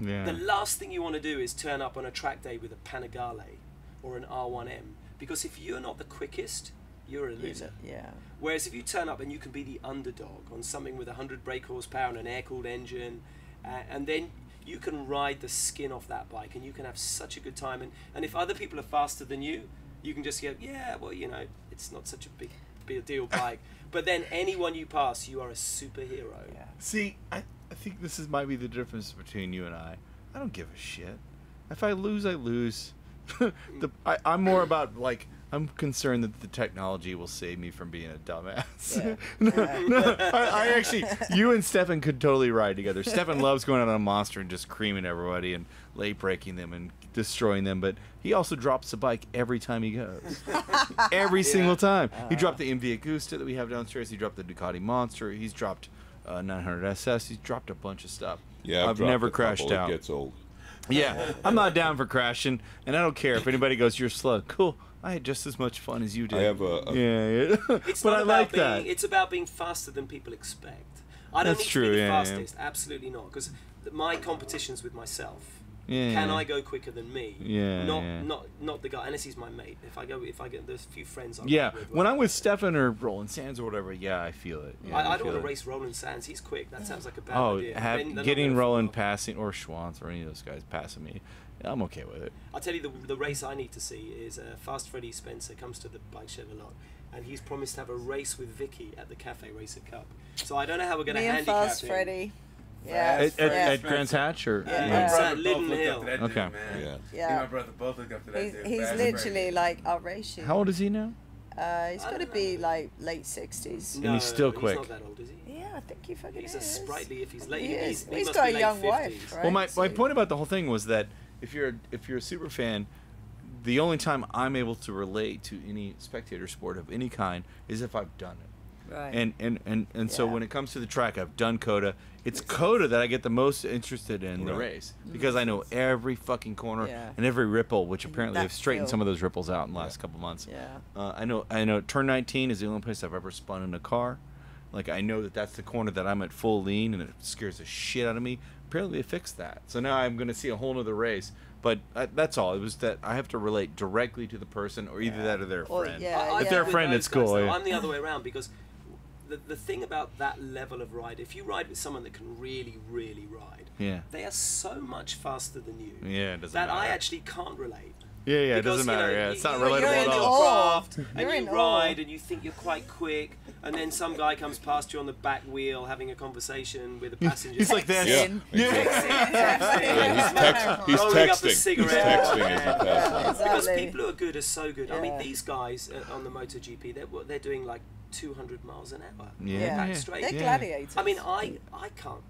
Yeah. The last thing you want to do is turn up on a track day with a Panigale or an R1M, because if you're not the quickest, you're a loser. Yeah. Whereas if you turn up and you can be the underdog on something with 100 brake horsepower and an air-cooled engine, and then you can ride the skin off that bike and you can have such a good time. And if other people are faster than you, you can just go, yeah, well, you know, it's not such a big deal bike. But then anyone you pass, you are a superhero. Yeah. See, I think this is might be the difference between you and I. I don't give a shit. If I lose, I lose. I'm more about, like, I'm concerned that the technology will save me from being a dumbass. Yeah. No, I actually, you and Stefan could totally ride together. Stefan loves going out on a monster and just creaming everybody and late breaking them and destroying them, but he also drops the bike every time he goes. Every single time. He dropped the MV Agusta that we have downstairs. He dropped the Ducati Monster. He's dropped 900 SS. He's dropped a bunch of stuff. Yeah, I've never crashed out. It gets old. Yeah, I'm not down for crashing, and I don't care if anybody goes, you're slow. Cool. I had just as much fun as you did. I have it's but I like that. It's about being faster than people expect. I don't need to be the fastest. Yeah. Absolutely not. Because my competition's with myself. Yeah. Can I go quicker than me? Yeah. Not the guy, unless he's my mate. If I get there's a few friends. When I'm with Stefan or Roland Sands or whatever, yeah, I feel it. Yeah, I don't want to race Roland Sands. He's quick. That sounds like a bad idea. Getting Roland passing or Schwantz or any of those guys passing me, I'm okay with it. I'll tell you, the race I need to see is Fast Freddie Spencer comes to the Bike Shed a lot, and he's promised to have a race with Vicky at the Cafe Racer Cup. So I don't know how we're going to handicap Fast him. Freddie. Yeah. At Brands Hatch or Lyddon Hill. Okay. Yeah. My brother both looked up to that dude. He's literally like our race. How old is he now? He's got to be like late 60s. No, and he's still quick. He's not that old, is he? Yeah, I think he fucking is. He's a sprightly if he's late. He's got a young wife. Well, my point about the whole thing was that if you're a super fan, the only time I'm able to relate to any spectator sport of any kind is if I've done it. Right. And so when it comes to the track, I've done COTA. It's COTA that I get the most interested in the race because I know every fucking corner and every ripple, which apparently they've straightened some of those ripples out in the last couple months. Yeah. I know. Turn 19 is the only place I've ever spun in a car. Like, I know that's the corner that I'm at full lean, and it scares the shit out of me. Apparently, they fixed that. So now I'm going to see a whole nother race. But that's all. It was that I have to relate directly to the person, or either that or their friend. Yeah, if they're a friend, it's cool. I'm the other way around because the thing about that level of ride, if you ride with someone that can really, really ride, they are so much faster than you. Yeah, it doesn't matter. I actually can't relate. Yeah, because, it doesn't matter. It's not relatable at all. You ride and you think you're quite quick, and then some guy comes past you on the back wheel having a conversation with a passenger. He's like this. He's texting. Because people who are good are so good. Yeah. I mean, these guys on the MotoGP, they're doing like 200 miles an hour. Back straight. They're gladiators. I mean, I can't.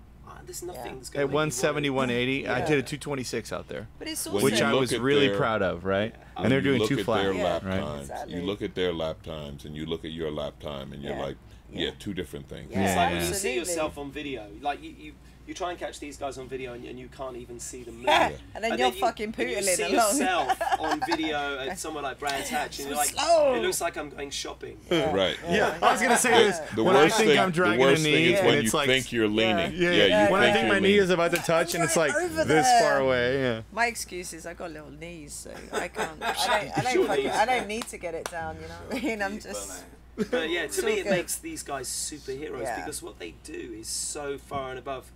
There's nothing's going. At 170, 180, I did a 226 out there, but it's also which I was really proud of, right? Yeah. And they're doing two flat. Lap times, exactly. You look at their lap times, and you look at your lap time, and you're like, Yeah, two different things. Yeah. It's like when you see yourself on video, like you try and catch these guys on video and you can't even see them move. Yeah. And then you're fucking pootling along. You see yourself on video at somewhere like Brands Hatch and you're like, it looks like I'm going shopping. Yeah. Right. Yeah. I was going to say this. When I think I'm dragging a knee and it's like... The worst thing is when you think you're leaning. Yeah. When I think my knee is about to touch and it's like this far away. Yeah. My excuse is I got little knees, so I can't... I don't need to get it down, you know what I mean? I'm just... But yeah, to me it makes these guys superheroes because what they do is so far and above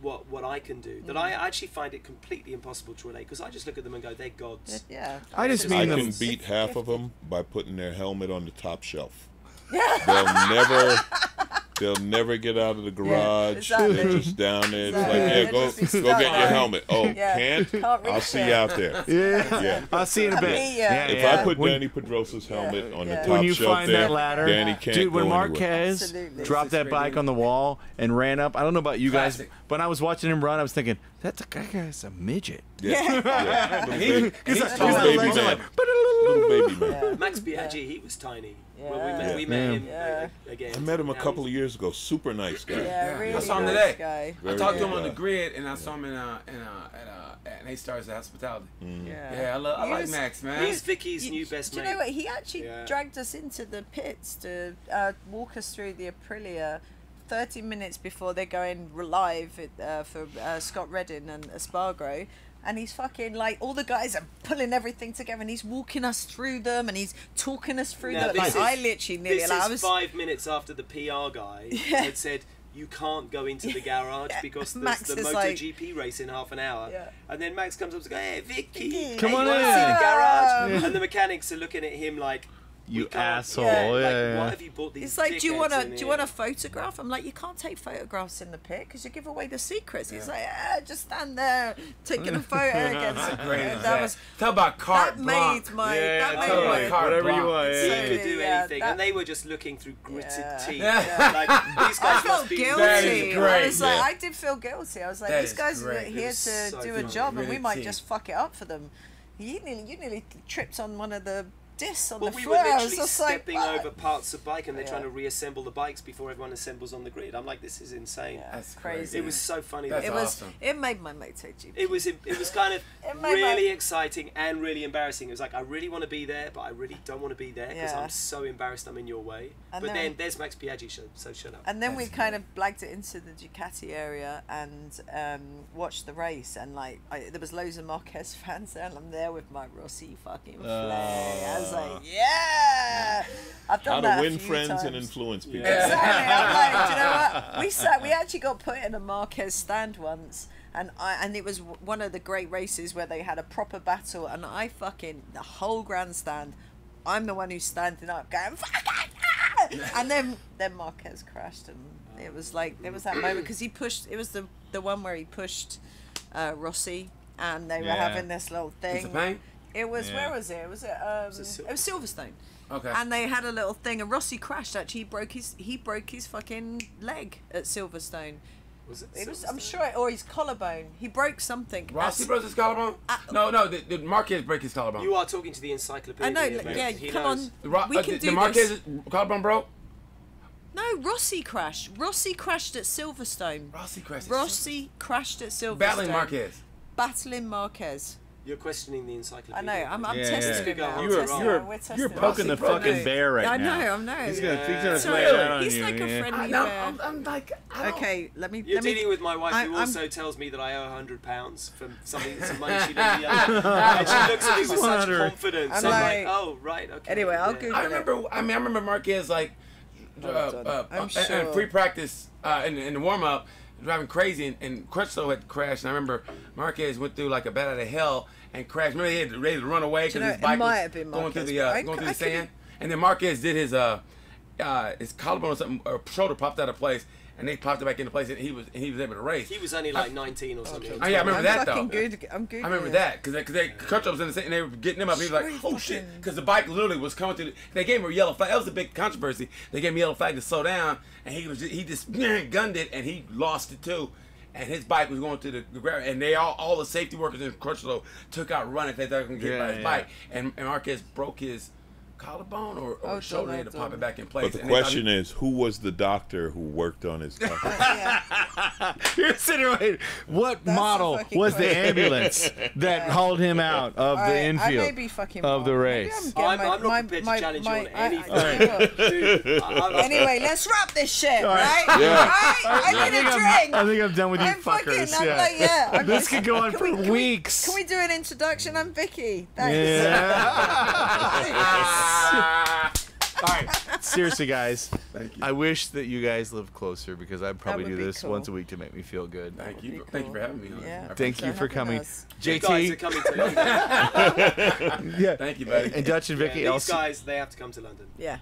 what I can do that I actually find it completely impossible to relate, because I just look at them and go, they're gods. Yeah. I can beat half of them by putting their helmet on the top shelf. They'll never get out of the garage. Yeah, they're just down there. It's like, yeah, go get your helmet. Oh, can't? I'll see you out there. Yeah. I'll see you in a bit. If I put Danny Pedrosa's helmet on the top shelf, when you find that ladder, Danny can't go anywhere. When Marquez dropped that bike on the wall and ran up, I don't know about you guys, but when I was watching him run, I was thinking, that guy's a midget. Yeah. Little baby man. Max Biaggi, he was tiny. Yeah. Well, we met him again. I met him a couple of years ago. Super nice guy. Yeah, really. I saw him today. I talked to him on the grid, and I saw him at Eight Stars at Hospitality. Mm. Yeah, I like Max, man. He's Vicky's new best mate. Do you know what? He actually dragged us into the pits to walk us through the Aprilia 30 minutes before they're going live for Scott Redding and Espargaro. And he's fucking like, all the guys are pulling everything together and he's walking us through them and he's talking us through them. Like, I literally nearly... This is 5 minutes after the PR guy had said, you can't go into the garage because there's the MotoGP race in half an hour. Yeah. And then Max comes up and goes, hey, Vicky, come on in. The garage. Yeah. And the mechanics are looking at him like, you asshole! Yeah. Like, why have you bought these? It's like, do you want a photograph? I'm like, you can't take photographs in the pit because you give away the secrets. He's like, just stand there taking a photo against the grid. That was that made my carte blanche. You could do anything, and they were just looking through gritted teeth. Yeah. Like, these guys I did feel guilty. I was like, these guys are here to do a job, and we might just fuck it up for them. You nearly tripped on one of the... we were literally stepping over parts of bike, and they're trying to reassemble the bikes before everyone assembles on the grid. I'm like, this is insane. Yeah, that's crazy. It was so funny. It was awesome. It made my MotoGP. It was kind of really exciting and really embarrassing. It was like, I really want to be there, but I really don't want to be there because I'm so embarrassed I'm in your way. And then there's Max Biaggi, so shut up. And then we kind of blagged it into the Ducati area and watched the race, and like there was loads of Marquez fans there, and I'm there with my Rossi fucking flair. Like, I've done that a few times. How to win friends and influence people. Yeah. Exactly. I'm like, do you know what? We actually got put in a Marquez stand once, and it was one of the great races where they had a proper battle, and I fucking, the whole grandstand, I'm the one who's standing up going, and then Marquez crashed, and it was like, there was that moment because he pushed, it was the one where he pushed Rossi, and they were having this little thing. It was, where was it? It was Silverstone. Okay. And they had a little thing, and Rossi crashed, actually. He broke his fucking leg at Silverstone. Was it? I'm sure, or his collarbone. He broke something. Rossi broke his collarbone? No, did Marquez break his collarbone? You are talking to the encyclopedia. I know, come on. We can do the Marquez's collarbone broke? No, Rossi crashed. Rossi crashed at Silverstone. Rossi crashed at Silverstone. Battling Marquez. You're questioning the encyclopedia. I know. I'm testing him. You're poking the fucking bear right now. I know. He's gonna play it out on you. He's like a friendly bear. I'm like, okay, let me. You're dealing with my wife, who also tells me that I owe £100 for something, some money she lent me. And she looks at me with such confidence. I'm like, oh right, okay. Anyway, I'll Google it. I remember Marquez like, pre-practice in the warm-up, driving crazy, and Crutchlow had crashed, and I remember Marquez went through like a bat out of hell and crashed. Remember, he had ready to run away because his bike was going through the sand, and then Marquez did his collarbone or something, or shoulder popped out of place, and they popped it back into place, and he was able to race. He was only like 19 or something. Oh yeah, I remember that though. I remember that because Crutchlow was in the sand and they were getting him up. He was like, oh shit, because the bike literally was coming through. They gave him a yellow flag. That was a big controversy. They gave him a yellow flag to slow down, and he just gunned it, and he lost it too. And his bike was going through the ground, and they all the safety workers in Crutchlow took out running. They thought they were gonna get by his bike, and Marquez broke his collarbone or shoulder. They had to pop it back in place. But the question is, who was the doctor who worked on his doctor? You're sitting right. What model was the ambulance that hauled him out of the infield of the race? I'm not prepared to challenge you on anything. Anyway, let's wrap this shit, right? I need a drink. I think I'm done with you fuckers. This could go on for weeks. Can we do an introduction? I'm Vicky. Thanks. All right. Seriously, guys. Thank you. I wish that you guys lived closer because I'd probably do this once a week to make me feel good. Thank you. Thank you for having me on. Yeah. Thank you for coming. JT. Thank you, buddy. And Dutch and Vicky. These guys, they have to come to London. Yeah.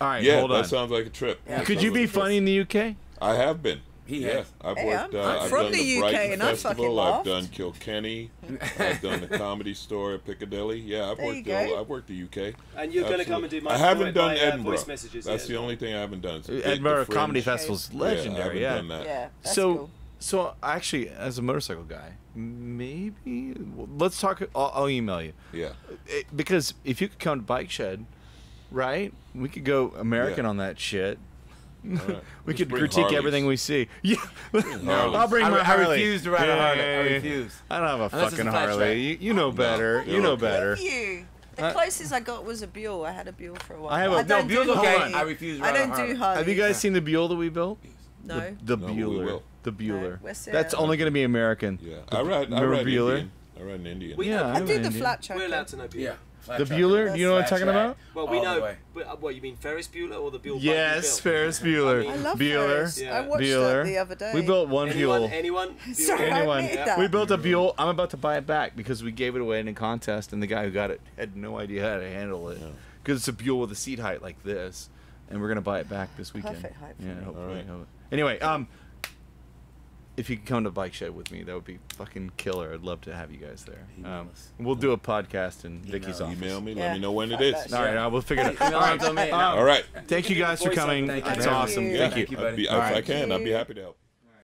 All right. Yeah, hold on. That sounds like a trip. Yeah. Could you be funny in the UK? I have been. Yeah, I've worked. I'm from the UK, and I fucking love. I've done Kilkenny. I've done the Comedy Store at Piccadilly. Yeah, I've worked the UK. And you're going to come and do my. I haven't done Edinburgh. That's the only thing I haven't done. Edinburgh Comedy Festival's legendary. Yeah, I haven't done that. Yeah, that's cool. So actually, as a motorcycle guy, maybe let's talk. I'll email you. Yeah. Because if you could come to Bike Shed, right? We could go American on that shit. Right. We could critique everything we see. Yeah. No. I'll bring my Harley. I refuse to ride a Harley. I refuse. I don't have a fucking Harley. You know better. No. You know better. Thank you. The closest I got was a Buell. I had a Buell for a while. I have a Buell's okay. I refuse to ride a Harley. I don't do Harley. Have you guys seen the Buell that we built? No. The Bueller. The Bueller. That's only going to be American. Yeah. I ride Bueller. I ride an Indian. Yeah. I do the flat track. We're allowed to know Buell. The Bueller? Do you know what I'm talking about? Well, we know. But what, you mean Ferris Bueller or the Buell? Yes, Ferris Bueller. I love Ferris. Yeah. I watched that the other day. We built one Buell. Anyone? Sorry, anyone. We built a Buell. I'm about to buy it back because we gave it away in a contest, and the guy who got it had no idea how to handle it because it's a Buell with a seat height like this, and we're going to buy it back this weekend. Perfect height for me. Yeah, hopefully. Anyway, if you could come to Bike Shed with me, that would be fucking killer. I'd love to have you guys there. We'll do a podcast in Vicky's office. Email me. Let me know when it is. All right, we'll figure it out. All right. Thank you guys for coming. That's awesome. Thank you. If I can, I'd be happy to help.